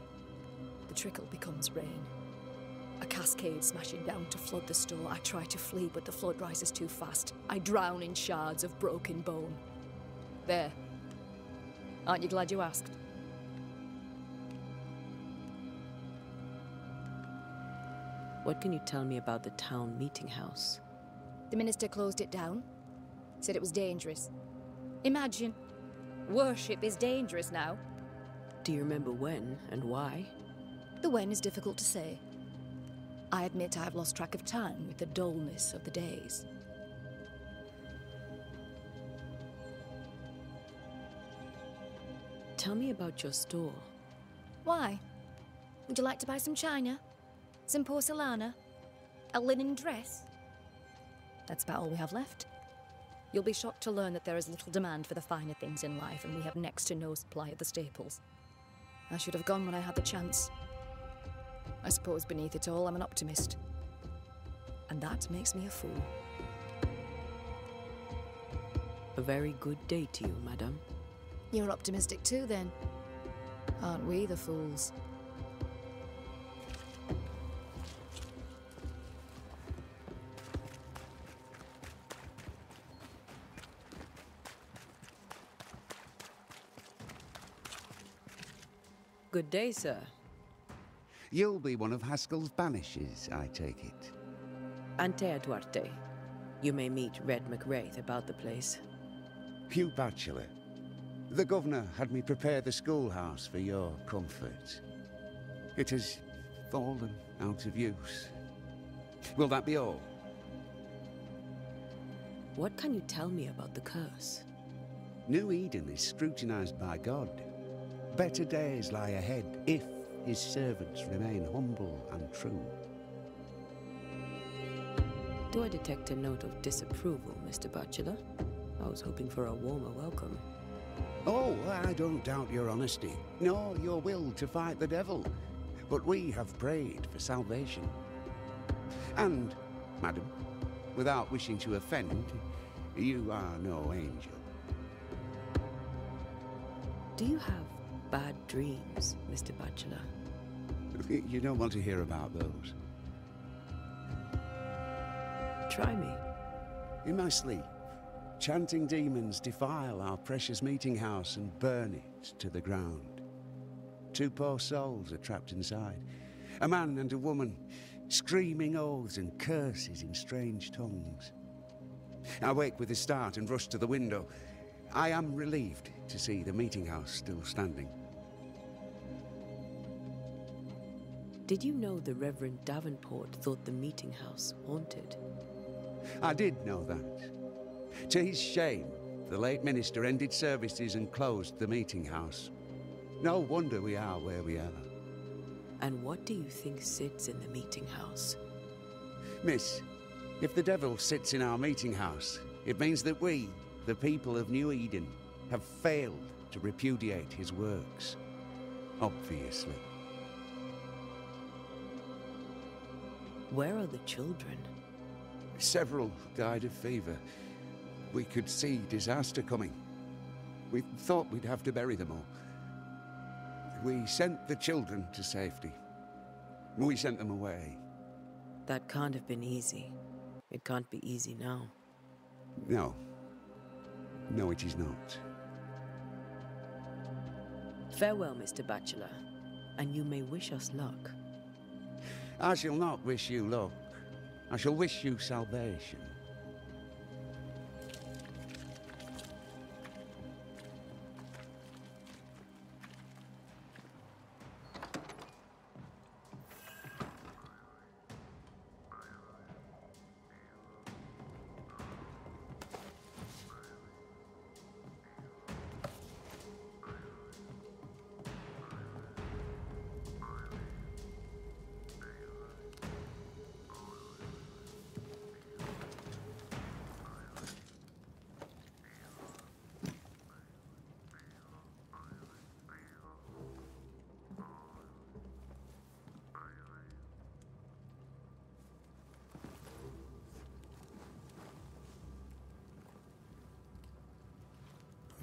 The trickle becomes rain. A cascade smashing down to flood the store. I try to flee, but the flood rises too fast. I drown in shards of broken bone. There. Aren't you glad you asked? What can you tell me about the town meeting house? The minister closed it down. Said it was dangerous. Imagine. Worship is dangerous now. Do you remember when and why? The when is difficult to say. I admit I have lost track of time with the dullness of the days. Tell me about your store. Why? Would you like to buy some china? Some porcelana? A linen dress? That's about all we have left. You'll be shocked to learn that there is little demand for the finer things in life, and we have next to no supply of the staples. I should have gone when I had the chance. I suppose beneath it all, I'm an optimist. And that makes me a fool. A very good day to you, madam. You're optimistic too, then. Aren't we the fools? Good day, sir. You'll be one of Haskell's banishes, I take it. Antea Duarte. You may meet Red McRaith about the place. Hugh Batchelor. The governor had me prepare the schoolhouse for your comfort. It has fallen out of use. Will that be all? What can you tell me about the curse? New Eden is scrutinized by God. Better days lie ahead if his servants remain humble and true. Do I detect a note of disapproval, Mr. Batchelor? I was hoping for a warmer welcome. Oh, I don't doubt your honesty, nor your will to fight the devil. But we have prayed for salvation. And, madam, without wishing to offend, you are no angel. Do you have bad dreams, Mr. Batchelor? You don't want to hear about those. Try me. In my sleep, chanting demons defile our precious meeting house and burn it to the ground. Two poor souls are trapped inside. A man and a woman, screaming oaths and curses in strange tongues. I wake with a start and rush to the window. I am relieved to see the meeting house still standing. Did you know the Reverend Davenport thought the meeting house haunted? I did know that. To his shame, the late minister ended services and closed the meeting house. No wonder we are where we are. And what do you think sits in the meeting house? Miss, if the devil sits in our meeting house, it means that we, the people of New Eden, have failed to repudiate his works, obviously. Where are the children? Several died of fever. We could see disaster coming. We thought we'd have to bury them all. We sent the children to safety. We sent them away. That can't have been easy. It can't be easy now. No. No, it is not. Farewell, Mr. Batchelor, and you may wish us luck. I shall not wish you luck. I shall wish you salvation.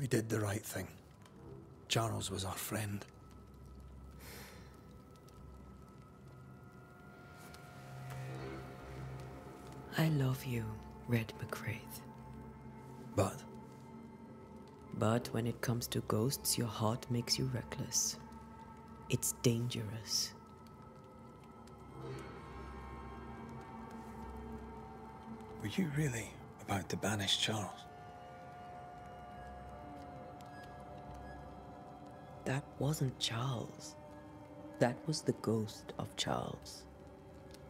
We did the right thing. Charles was our friend. I love you, Red McRaith. But when it comes to ghosts, your heart makes you reckless. It's dangerous. Were you really about to banish Charles? That wasn't Charles. That was the ghost of Charles.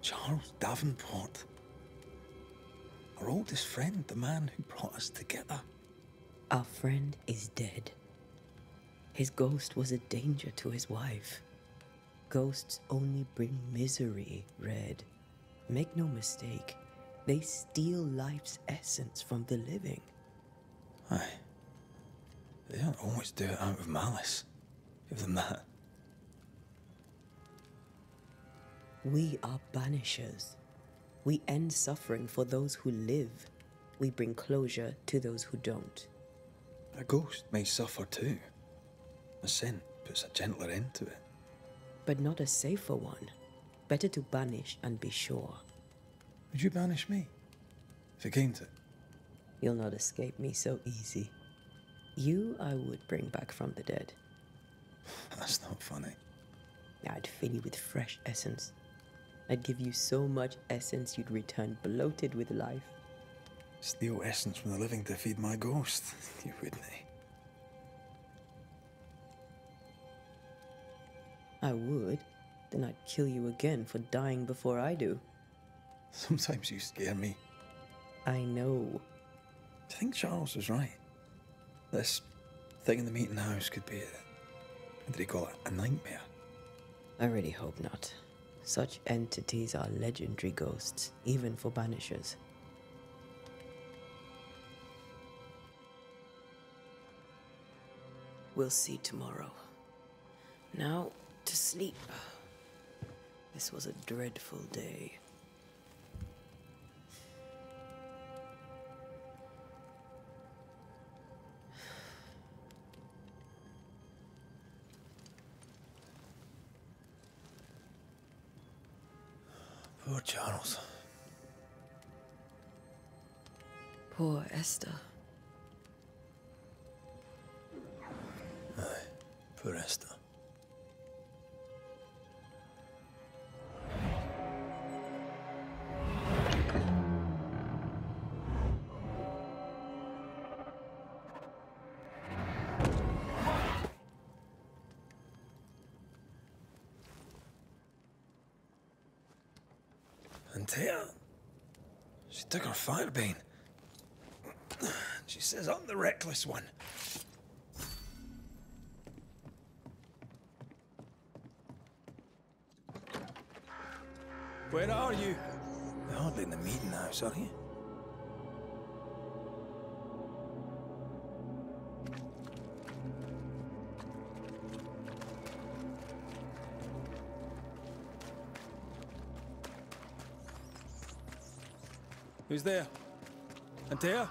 Charles Davenport. Our oldest friend, the man who brought us together. Our friend is dead. His ghost was a danger to his wife. Ghosts only bring misery, Red. Make no mistake, they steal life's essence from the living. Aye. They don't always do it out of malice. Give them that. We are banishers. We end suffering for those who live. We bring closure to those who don't. A ghost may suffer too. A sin puts a gentler end to it. But not a safer one. Better to banish and be sure. Would you banish me? If it came to it? You'll not escape me so easy. You I would bring back from the dead. That's not funny. I'd fill you with fresh essence. I'd give you so much essence you'd return bloated with life. Steal essence from the living to feed my ghost. You wouldn't. I would. Then I'd kill you again for dying before I do. Sometimes you scare me. I know. I think Charles was right. This thing in the meeting house could be, what do they call it, a nightmare? I really hope not. Such entities are legendary ghosts, even for banishers. We'll see tomorrow. Now, to sleep. This was a dreadful day. Poor Charles. Poor Esther. Aye, poor Esther. Antea, she took her firebane. She says I'm the reckless one. Where are you? You're hardly in the meeting house, are you? Who's there? Antea?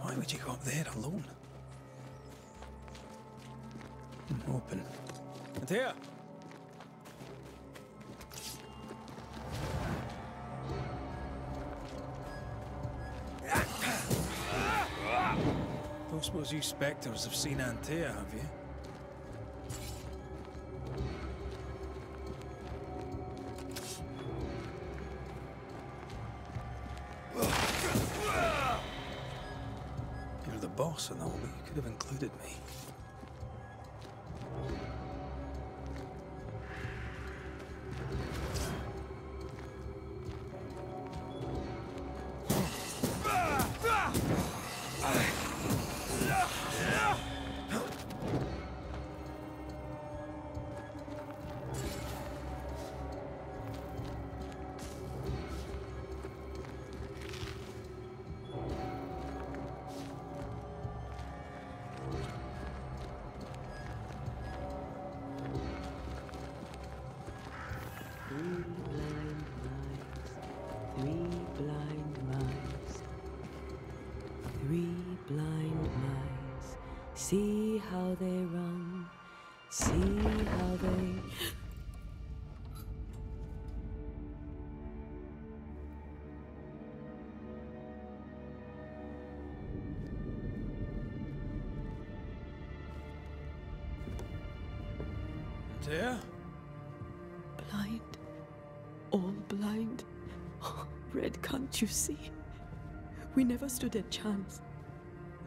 Why would you go up there alone? I'm hoping Antea! Don't suppose you specters have seen Antea, have you? You're the boss and all, but you could have included me. See how they run, see how they... There? Blind. All blind. Oh, Red, can't you see? We never stood a chance.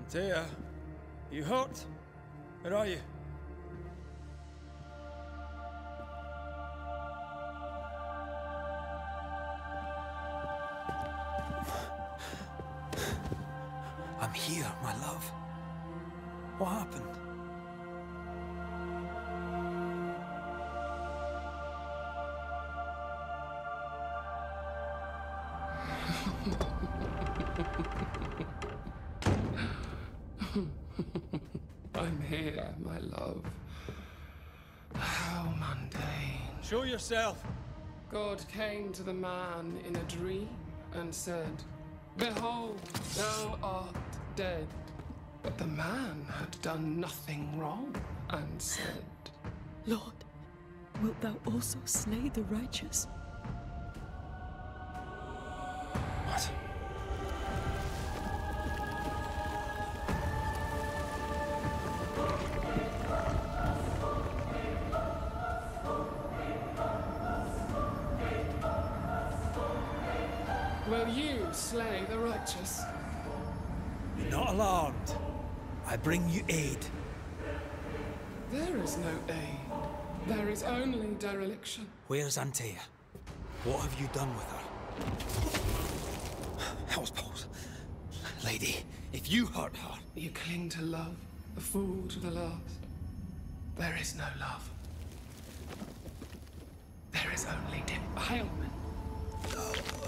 There. You hurt? Where are you? I'm here, my love. What happened? My love. How mundane. Show yourself. God came to the man in a dream and said, "Behold, thou art dead." But the man had done nothing wrong and said, "Lord, wilt thou also slay the righteous?" What? Slay the righteous. Be not alarmed. I bring you aid. There is no aid. There is only dereliction. Where's Antea? What have you done with her? Hell's balls. Lady, if you hurt her... You cling to love, the fool to the last. There is no love. There is only defilement. Oh, no.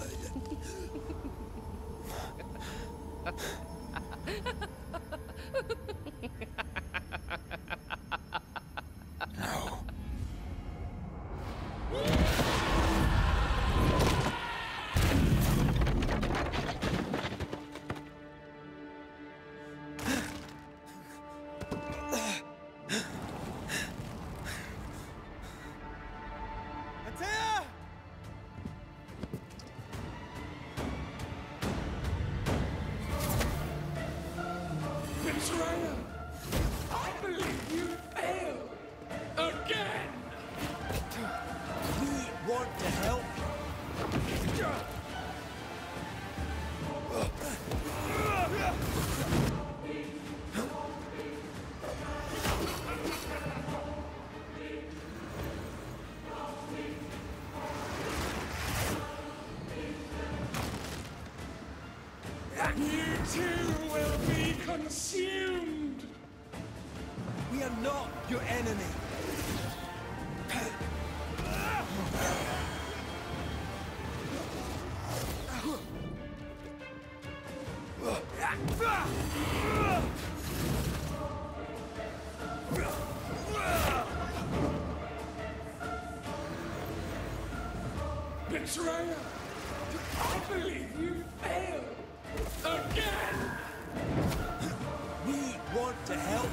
Betrayer! I believe you failed! Again! We want to help!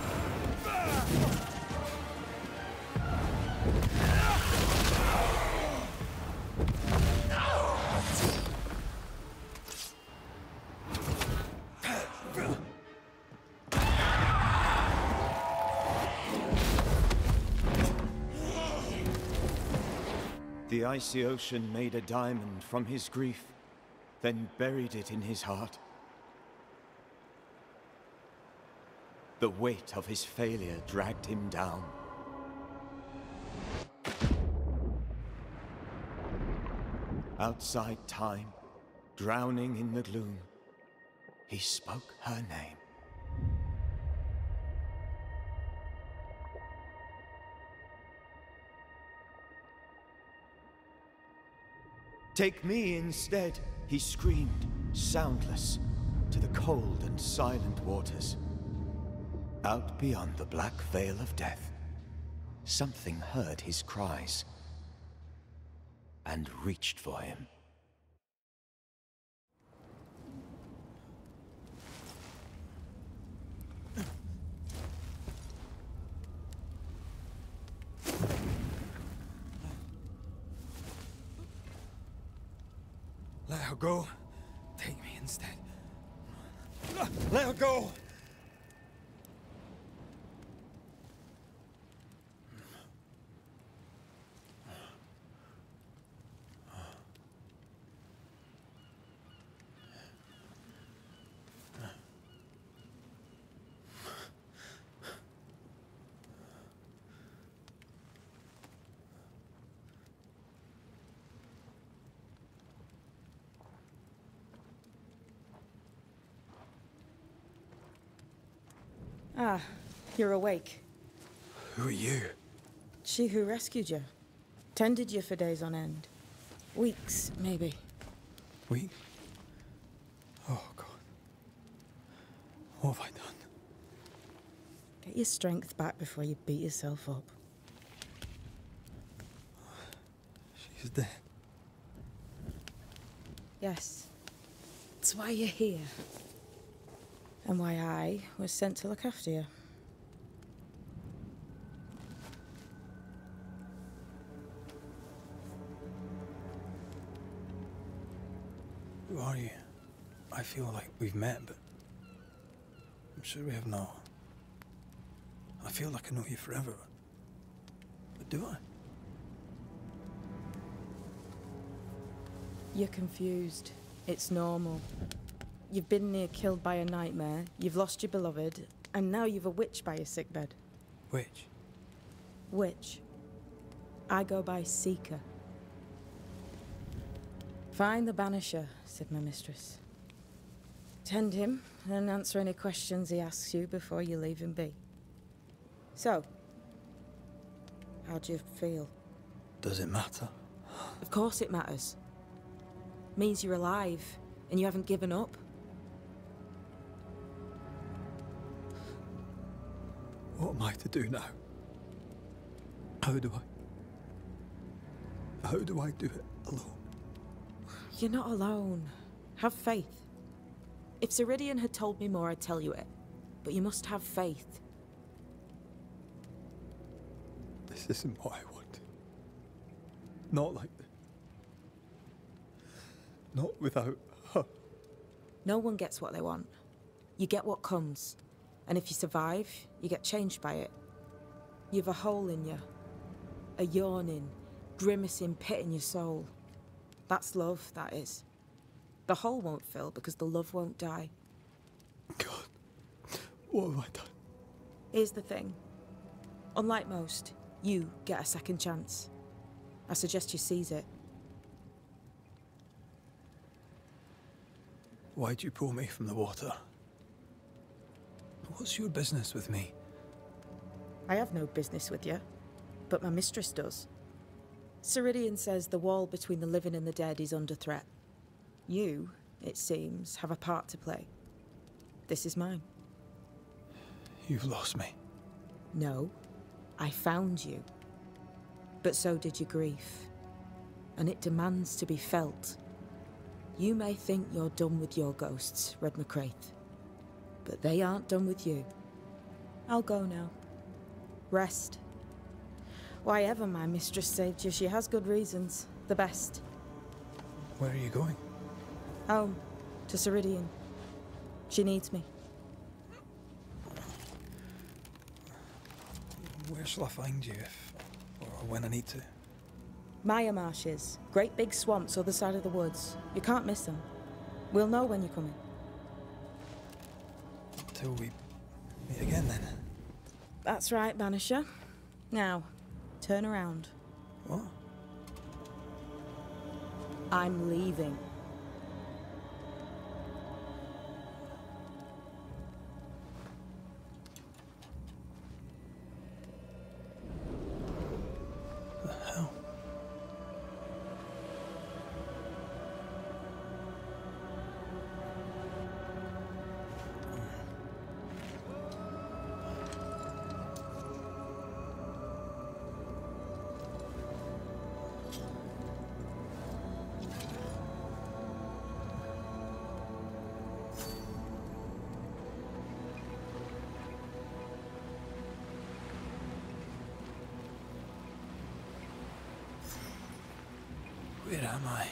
the icy ocean made a diamond from his grief, then buried it in his heart. The weight of his failure dragged him down. Outside time, drowning in the gloom, he spoke her name. Take me instead, he screamed, soundless, to the cold and silent waters. Out beyond the black veil of death, something heard his cries and reached for him. Let her go. Take me instead. Let her go! Ah, you're awake. Who are you? She who rescued you. Tended you for days on end. Weeks, maybe. Weeks? Oh, God. What have I done? Get your strength back before you beat yourself up. She's dead. Yes. That's why you're here. And why I was sent to look after you. Who are you? I feel like we've met, but I'm sure we have not. I feel like I know you forever, but do I? You're confused. It's normal. You've been near killed by a nightmare, you've lost your beloved, and now you've a witch by your sickbed. Witch? Witch. I go by Seeker. Find the banisher, said my mistress. Tend him, and answer any questions he asks you before you leave him be. So, how do you feel? Does it matter? Of course it matters. It means you're alive, and you haven't given up. What am I to do now? How do I do it alone? You're not alone. Have faith. If Ceridian had told me more, I'd tell you it. But you must have faith. This isn't what I want. Not like this. Not without her. No one gets what they want. You get what comes. And if you survive, you get changed by it. You've a hole in you. A yawning, grimacing pit in your soul. That's love, that is. The hole won't fill because the love won't die. God, what have I done? Here's the thing. Unlike most, you get a second chance. I suggest you seize it. Why'd you pull me from the water? What's your business with me? I have no business with you, but my mistress does. Ceridian says the wall between the living and the dead is under threat. You, it seems, have a part to play. This is mine. You've lost me. No, I found you. But so did your grief. And it demands to be felt. You may think you're done with your ghosts, Red McRaith. But they aren't done with you. I'll go now. Rest. Why ever my mistress saved you, she has good reasons. The best. Where are you going? Home. To Ceridian. She needs me. Where shall I find you if... or when I need to? Maya marshes, great big swamps other side of the woods. You can't miss them. We'll know when you're coming. Until we meet again, then. That's right, Banisher. Now, turn around. What? I'm leaving. Where am I?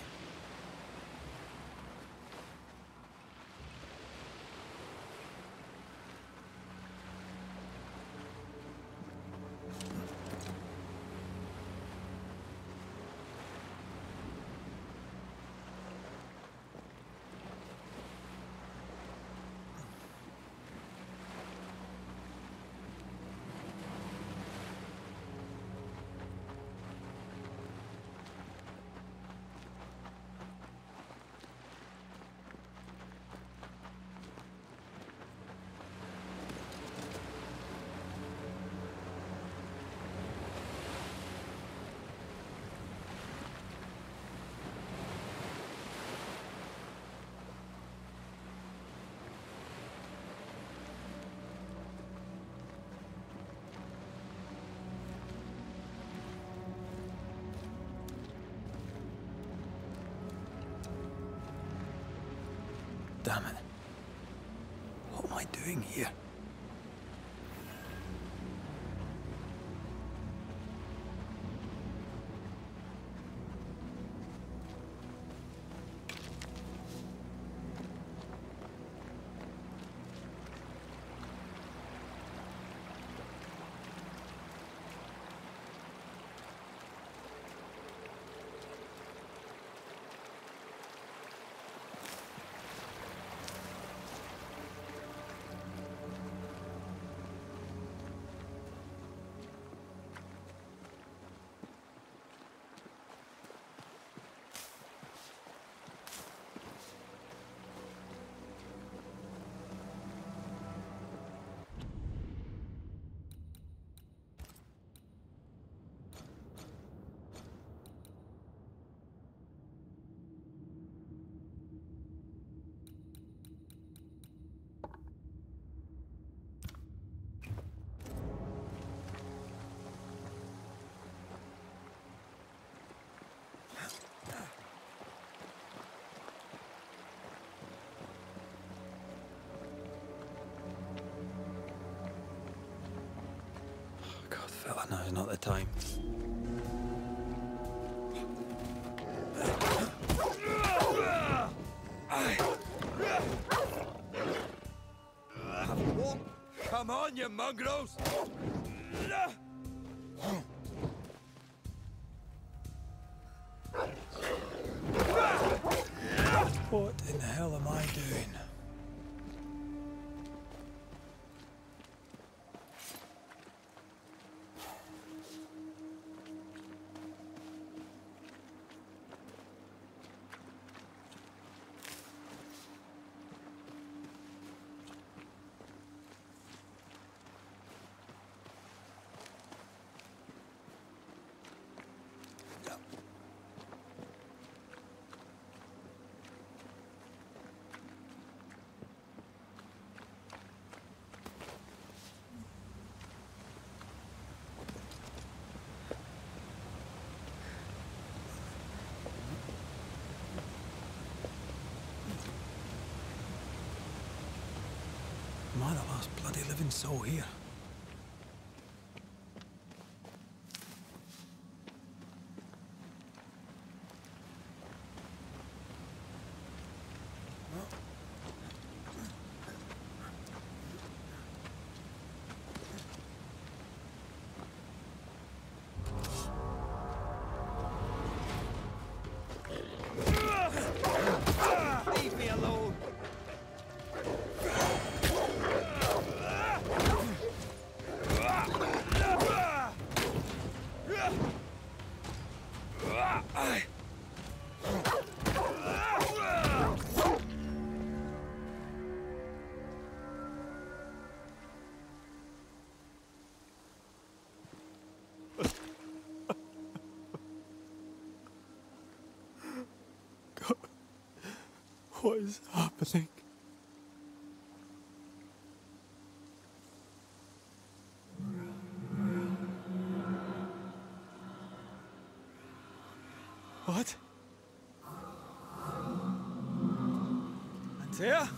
Damn it. What am I doing here? No, it's not the time. Come on, you mongrels! What in the hell am I doing? Am I the last bloody living soul here? What is happening? What? Antea?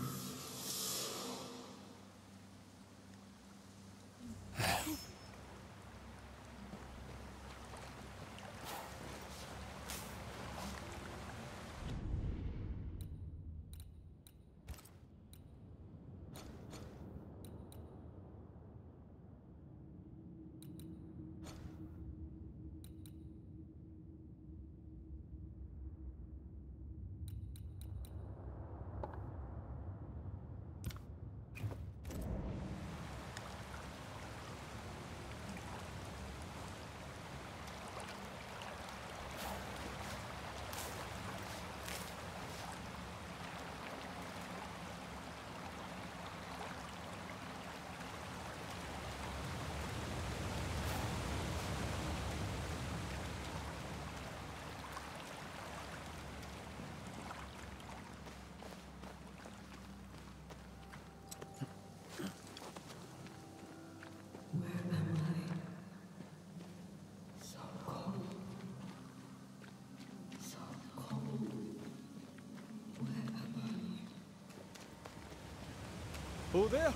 Oh, there!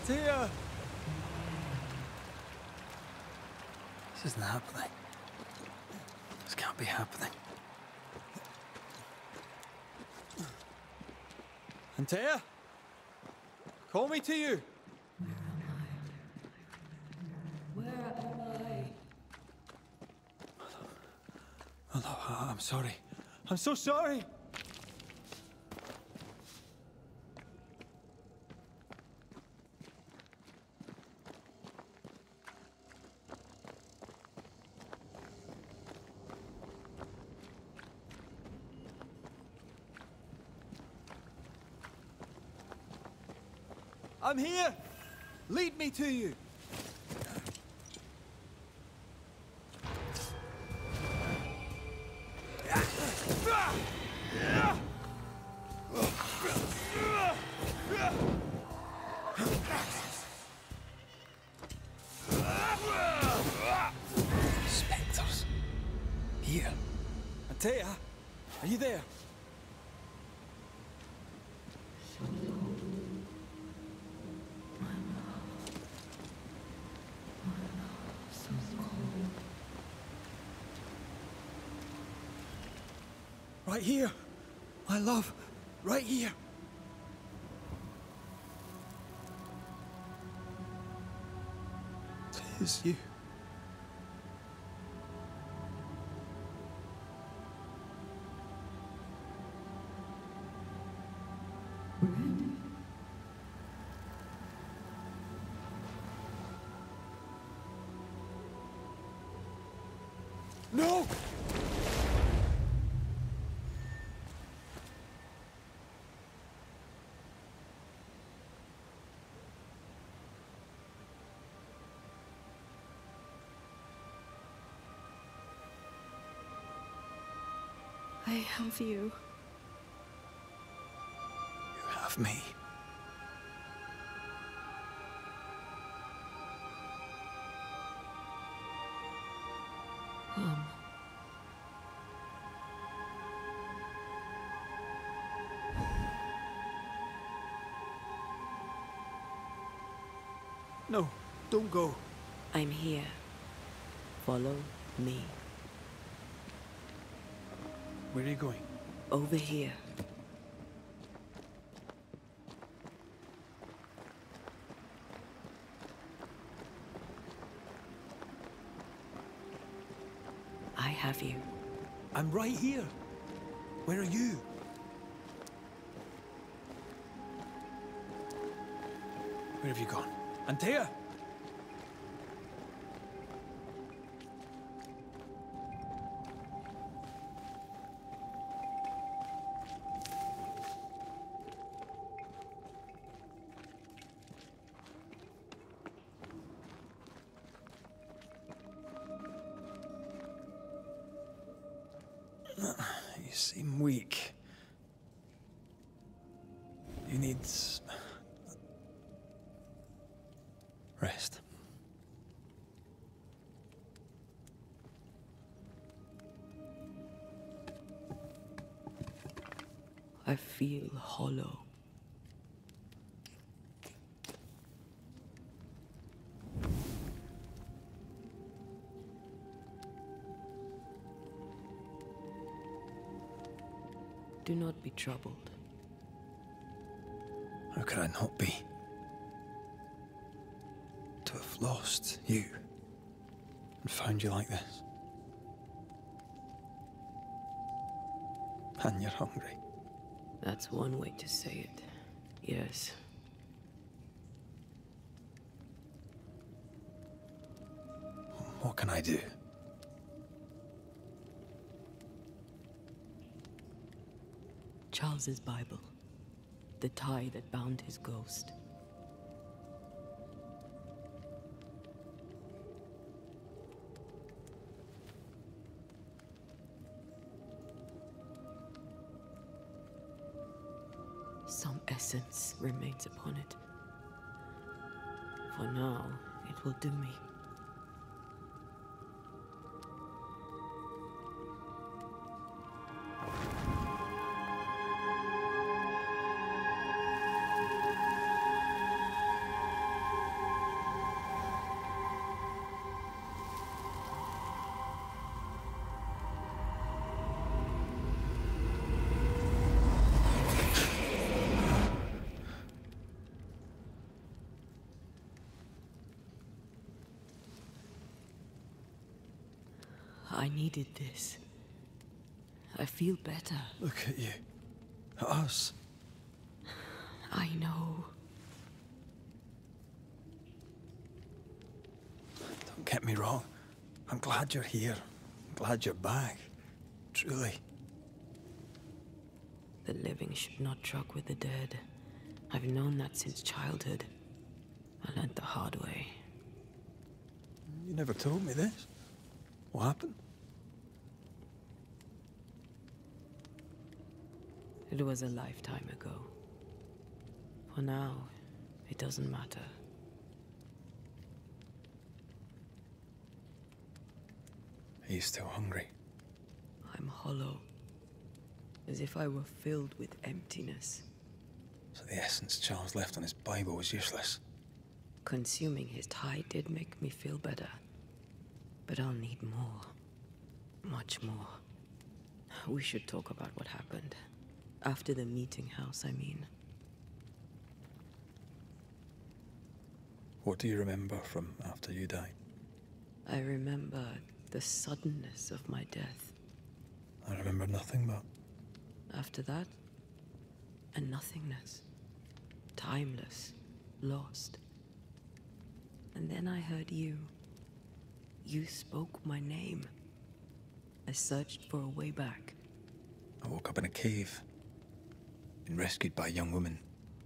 It's here! This isn't happening. This can't be happening. Antea! Call me to you! Where am I? Aloha, I'm sorry. I'm so sorry! I'm here! Lead me to you! Spectres. Here. Antea, are you there? Right here, my love, right here. Tis you. No! I have you. You have me. No, don't go. I'm here. Follow me. Where are you going? Over here. I have you. I'm right here. Where are you? Where have you gone? Antea! You seem weak. He needs rest. I feel hollow. Do not be troubled. How could I not be? To have lost you and found you like this. And you're hungry. That's one way to say it. Yes. What can I do? Charles's Bible. The tie that bound his ghost. Some essence remains upon it. For now, it will do me. I needed this. I feel better. Look at you. At us. I know. Don't get me wrong. I'm glad you're here. I'm glad you're back. Truly. The living should not truck with the dead. I've known that since childhood. I learned the hard way. You never told me this. What happened? It was a lifetime ago. For now, it doesn't matter. Are you still hungry? I'm hollow. As if I were filled with emptiness. So the essence Charles left on his Bible was useless? Consuming his tie did make me feel better. But I'll need more. Much more. We should talk about what happened. After the meeting house, I mean. What do you remember from after you died? I remember the suddenness of my death. I remember nothing but... After that, a nothingness. Timeless. Lost. And then I heard you. You spoke my name. I searched for a way back. I woke up in a cave. Been rescued by a young woman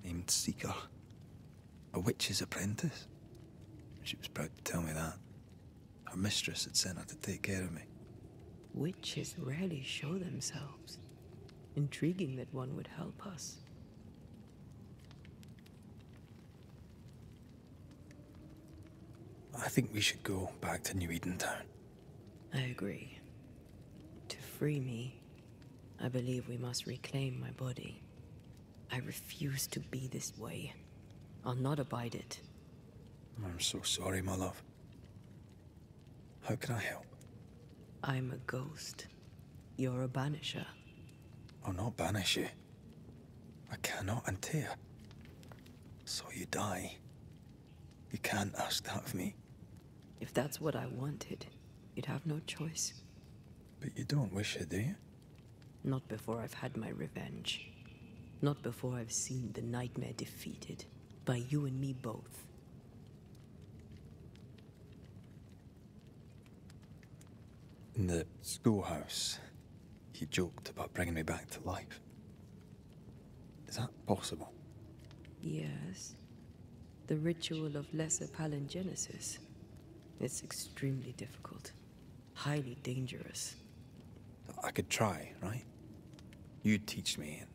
named Seeker. A witch's apprentice. She was proud to tell me that. Her mistress had sent her to take care of me. Witches rarely show themselves. Intriguing that one would help us. I think we should go back to New Eden town. I agree. To free me, I believe we must reclaim my body. I refuse to be this way. I'll not abide it. I'm so sorry, my love. How can I help? I'm a ghost. You're a banisher. I'll not banish you. I cannot, Antea. So you die. You can't ask that of me. If that's what I wanted, you'd have no choice. But you don't wish it, do you? Not before I've had my revenge. Not before I've seen the nightmare defeated. By you and me both. In the schoolhouse, you joked about bringing me back to life. Is that possible? Yes. The ritual of lesser palingenesis. It's extremely difficult, highly dangerous. I could try, right? You'd teach me, and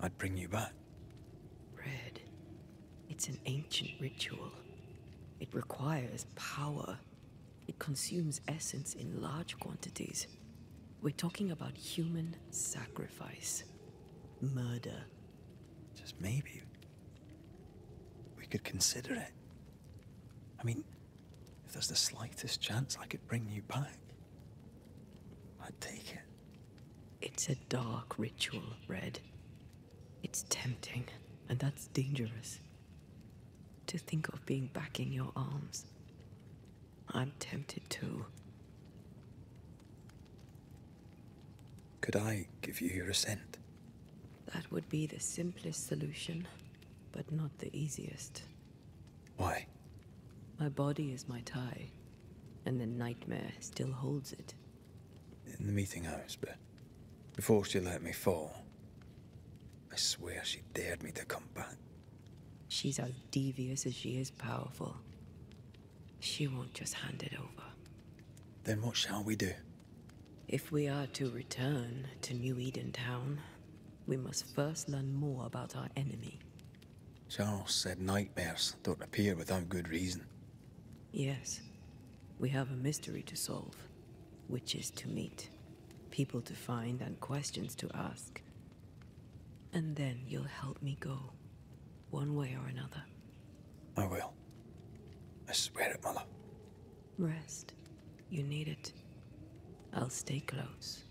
I'd bring you back. It's an ancient ritual. It requires power. It consumes essence in large quantities. We're talking about human sacrifice. Murder. Just maybe we could consider it. I mean, if there's the slightest chance I could bring you back, I'd take it. It's a dark ritual, Red. It's tempting, and that's dangerous. To think of being back in your arms. I'm tempted too. Could I give you your assent? That would be the simplest solution, but not the easiest. Why? My body is my tie, and the nightmare still holds it. In the meeting house, but before she let me fall, I swear she dared me to come back. She's as devious as she is powerful. She won't just hand it over. Then what shall we do? If we are to return to New Eden Town, we must first learn more about our enemy. Charles said nightmares don't appear without good reason. Yes. We have a mystery to solve. Witches to meet. People to find and questions to ask. And then you'll help me go. One way or another. I will. I swear it, Mother. Rest. You need it. I'll stay close.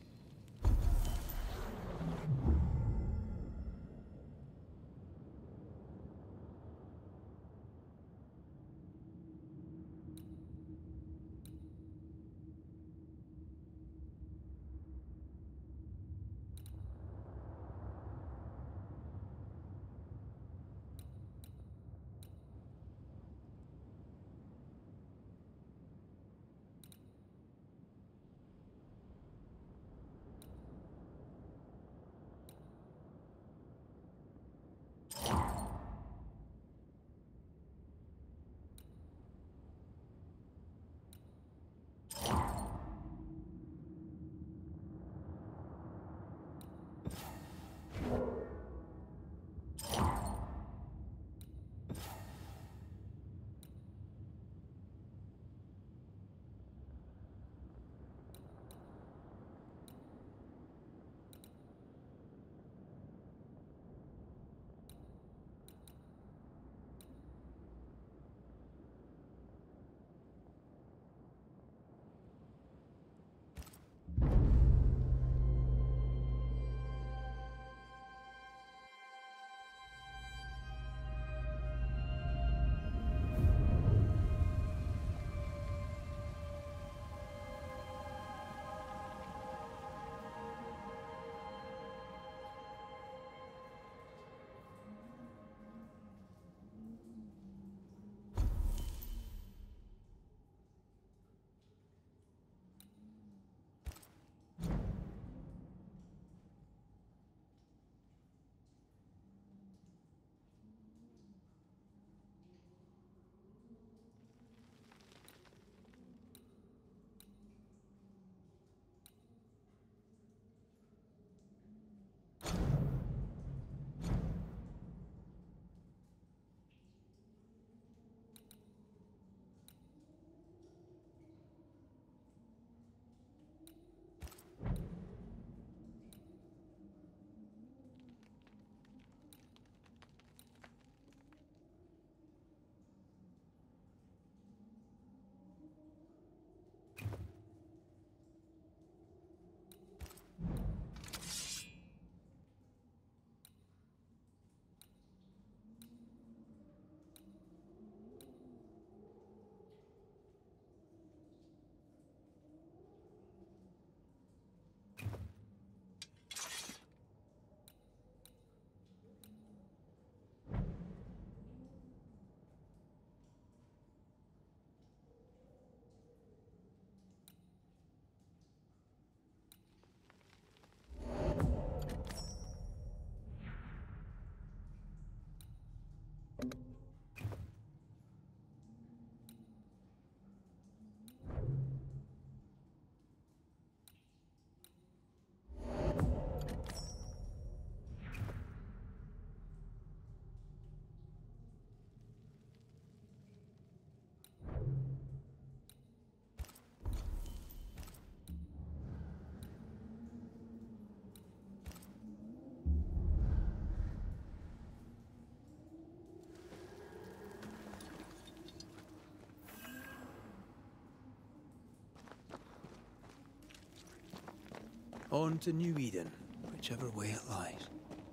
On to New Eden, whichever way it lies.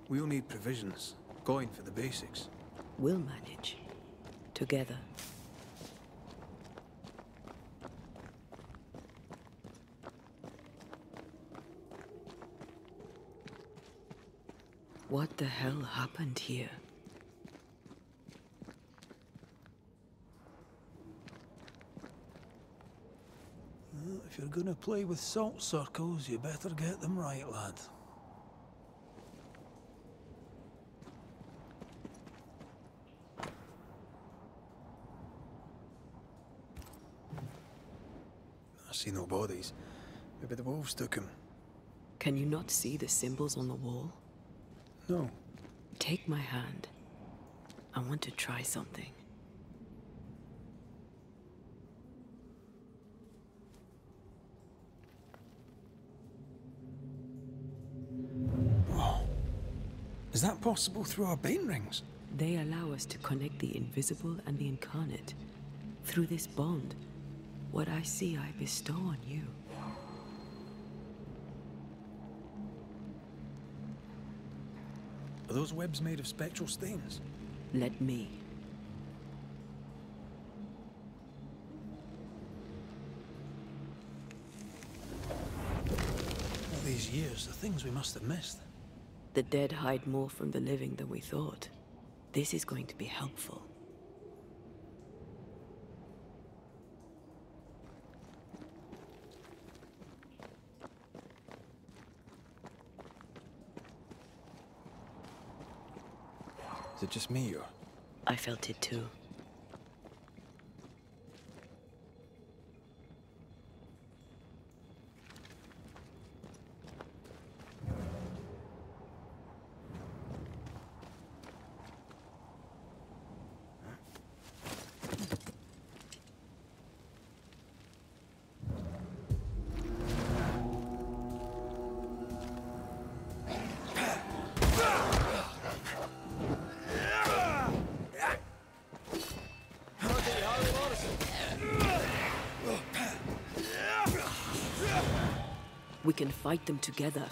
We'll need provisions. Going for the basics. We'll manage. Together. What the hell happened here? Well, if you're gonna play with salt circles, you better get them right, lad. I see no bodies. Maybe the wolves took him. Can you not see the symbols on the wall? No. Take my hand. I want to try something. Oh. Is that possible through our Bane Rings? They allow us to connect the invisible and the incarnate. Through this bond, what I see I bestow on you. Are those webs made of spectral stains? Let me. All these years, the things we must have missed. The dead hide more from the living than we thought. This is going to be helpful. Is it just me or...? I felt it too. We can fight them together.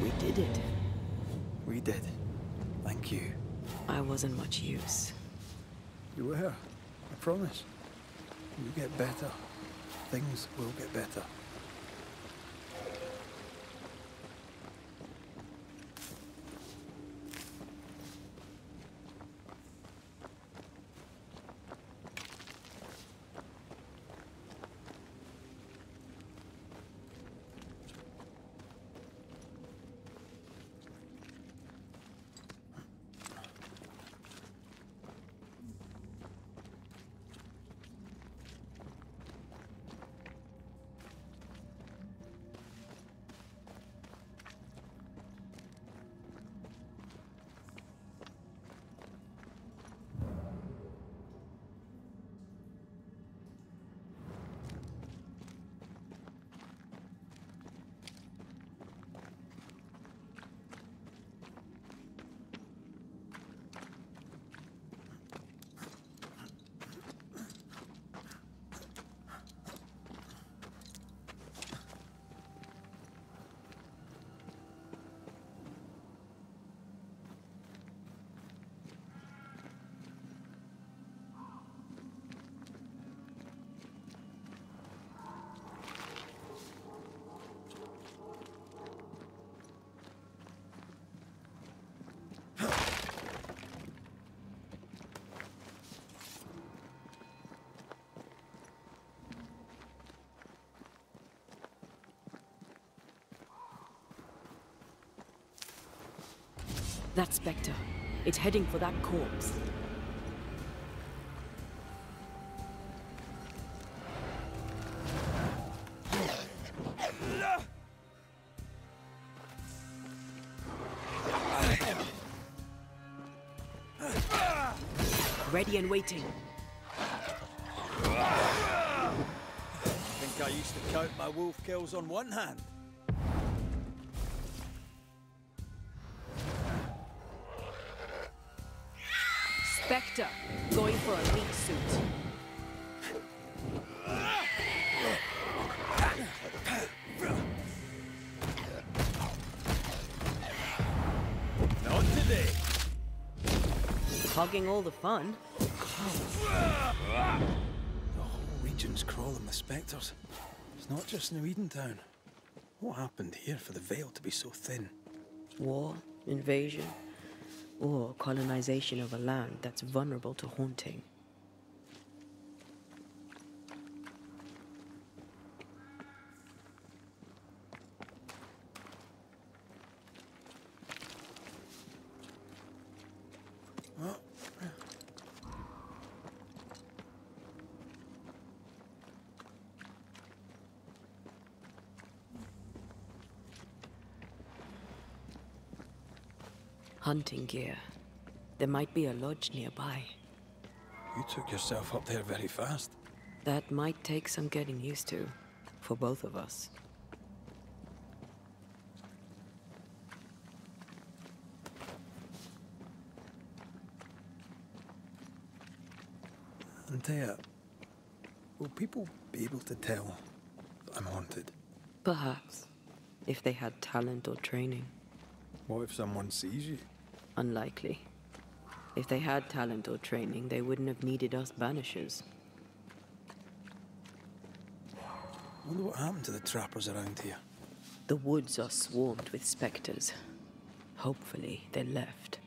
We did it. We did. Thank you. I wasn't much use. You were. I promise. You get better. Things will get better. That spectre. It's heading for that corpse. Ready and waiting. I think I used to count my wolf kills on one hand. Spectre, going for a meat suit. Not today. Hogging all the fun. The whole region's crawling with spectres. It's not just New Eden town. What happened here for the veil to be so thin? War, invasion, or colonization of a land that's vulnerable to haunting. Hunting gear. There might be a lodge nearby. You took yourself up there very fast. That might take some getting used to, for both of us. Antea, will people be able to tell I'm haunted? Perhaps, if they had talent or training. What if someone sees you? Unlikely. If they had talent or training, they wouldn't have needed us banishers. I wonder what happened to the trappers around here. The woods are swarmed with spectres. Hopefully, they're left.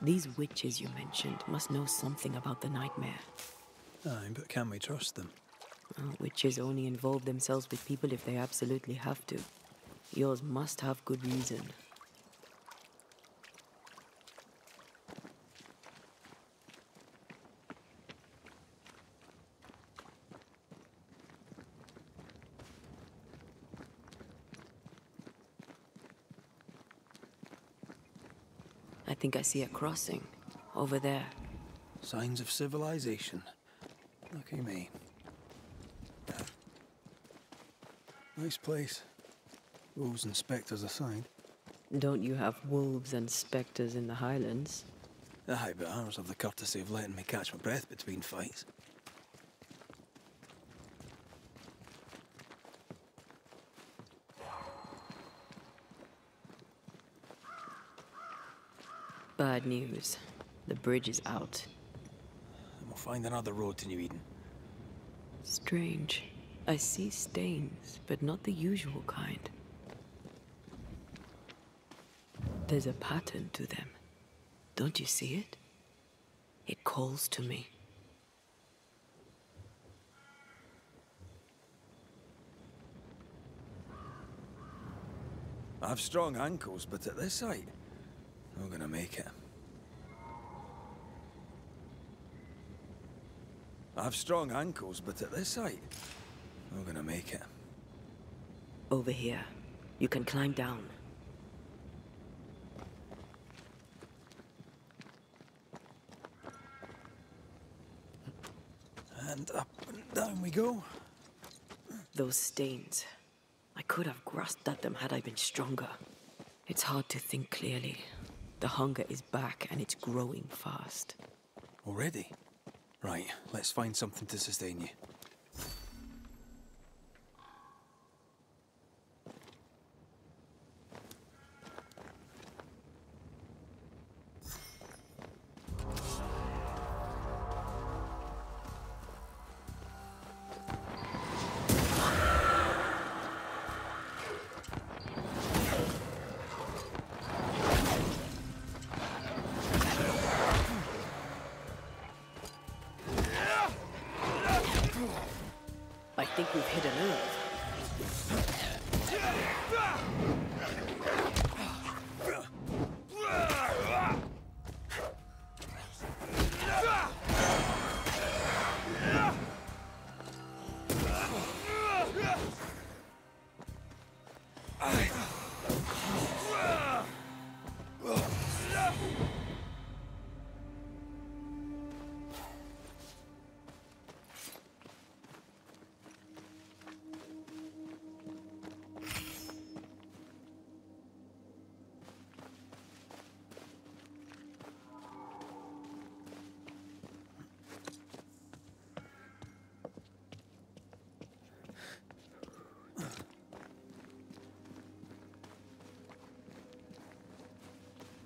These witches you mentioned must know something about the nightmare. Aye, but can we trust them? Witches only involve themselves with people if they absolutely have to. Yours must have good reason. I think I see a crossing over there. Signs of civilization. Lucky me. Nice place. Wolves and spectres aside. Don't you have wolves and spectres in the Highlands? Aye, but ours have the courtesy of letting me catch my breath between fights. Bad news. The bridge is out. And we'll find another road to New Eden. Strange. I see stains, but not the usual kind. There's a pattern to them. Don't you see it? It calls to me. I have strong ankles, but at this height, we're gonna make it. I have strong ankles, but at this height, we're gonna make it. Over here. You can climb down. And up and down we go. Those stains. I could have grasped at them had I been stronger. It's hard to think clearly. The hunger is back, and it's growing fast. Already? Right, let's find something to sustain you. think we've hit a nerve.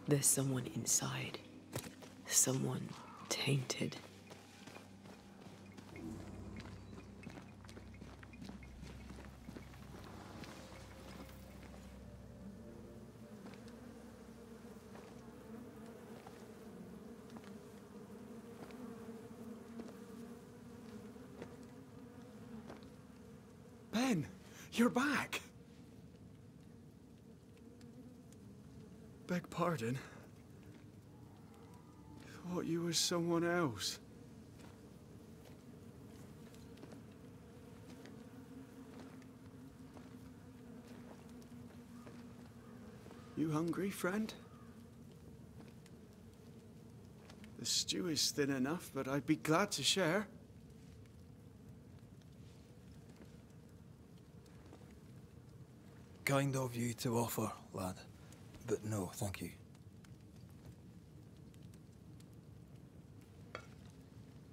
There's someone inside. Someone tainted. Ben, you're back! Beg pardon. Thought you were someone else. You hungry, friend? The stew is thin enough, but I'd be glad to share. Kind of you to offer, lad. But no, thank you.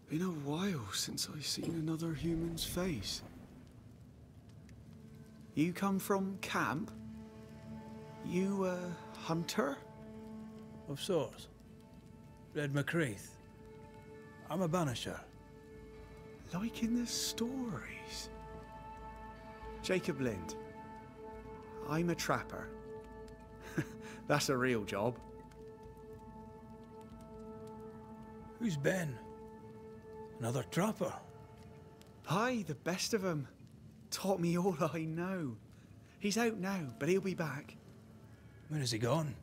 Been a while since I've seen another human's face. You come from camp? You a hunter? Of sorts. Red McRaith. I'm a banisher. Like in the stories. Jacob Lind. I'm a trapper. That's a real job. Who's Ben? Another trapper? Aye, the best of them. Taught me all I know. He's out now, but he'll be back. Where has he gone?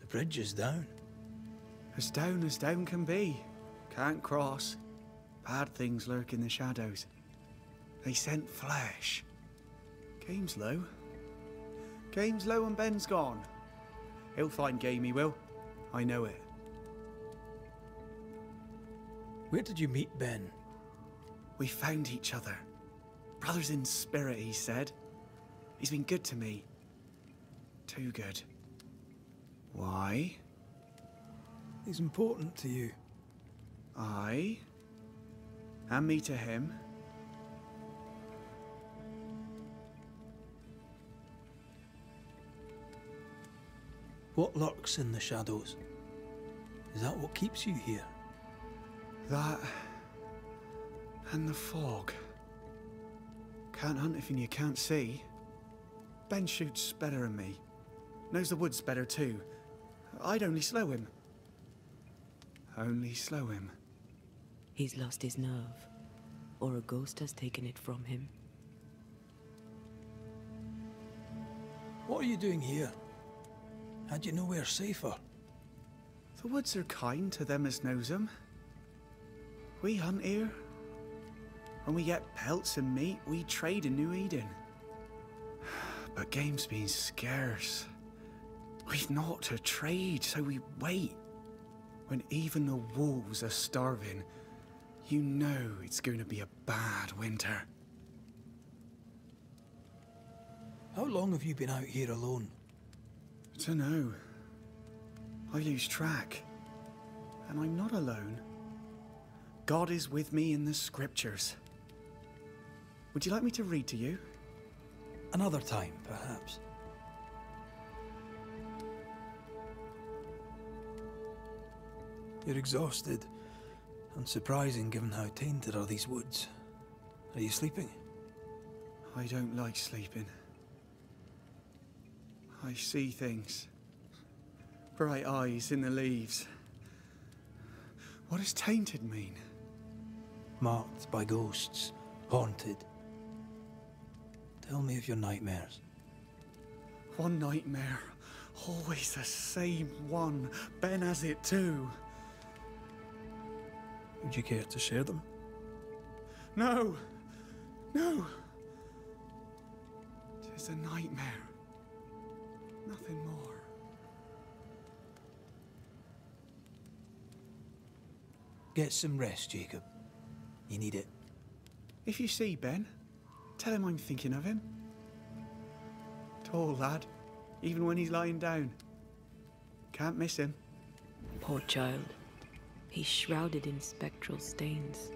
The bridge is down. As down as down can be. Can't cross. Bad things lurk in the shadows. They scent flesh. Game's low. Game's low and Ben's gone. He'll find game, he will. I know it. Where did you meet Ben? We found each other. Brothers in spirit, he said. He's been good to me. Too good. Why? He's important to you. Aye. And me to him. What lurks in the shadows? Is that what keeps you here? That... and the fog. Can't hunt if you can't see. Ben shoots better than me. Knows the woods better too. I'd only slow him. Only slow him. He's lost his nerve. Or a ghost has taken it from him. What are you doing here? Had you nowhere safer? The woods are kind to them as knows them. We hunt here. When we get pelts and meat, we trade in New Eden. But game's been scarce. We've naught to trade, so we wait. When even the wolves are starving, you know it's going to be a bad winter. How long have you been out here alone? To know. I lose track. And I'm not alone. God is with me in the scriptures. Would you like me to read to you? Another time, perhaps. You're exhausted. Unsurprising given how tainted are these woods. Are you sleeping? I don't like sleeping. I see things. Bright eyes in the leaves. What does tainted mean? Marked by ghosts, haunted, Tell me of your nightmares. One nightmare. Always the same one. Ben has it too. Would you care to share them? No! No! 'Tis a nightmare. Nothing more. Get some rest, Jacob. You need it. If you see Ben, tell him I'm thinking of him. Tall lad, even when he's lying down. Can't miss him. Poor child. He's shrouded in spectral stains.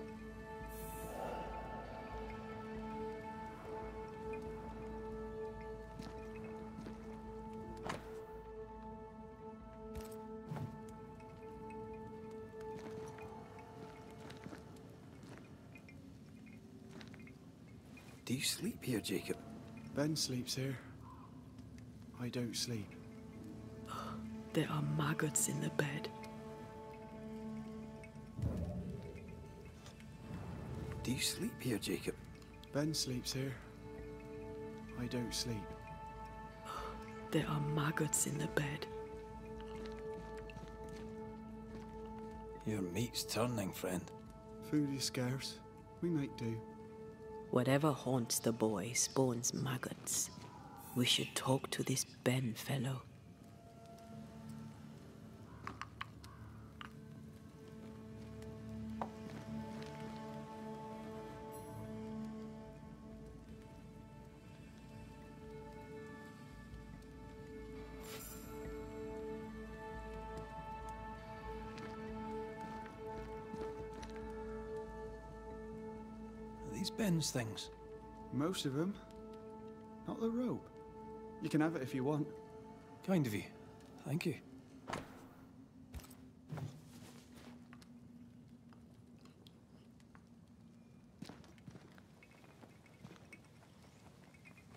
Do you sleep here, Jacob? Ben sleeps here. I don't sleep. There are maggots in the bed. Do you sleep here, Jacob? Ben sleeps here. I don't sleep. There are maggots in the bed. Your meat's turning, friend. Food is scarce. We make do. Whatever haunts the boy spawns maggots. We should talk to this Ben fellow. Ben's things? Most of them. Not the rope. You can have it if you want. Kind of you. Thank you.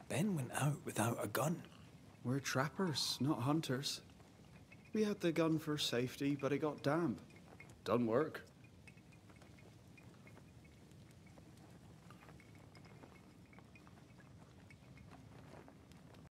Ben went out without a gun. We're trappers, not hunters. We had the gun for safety, but it got damp. Done work.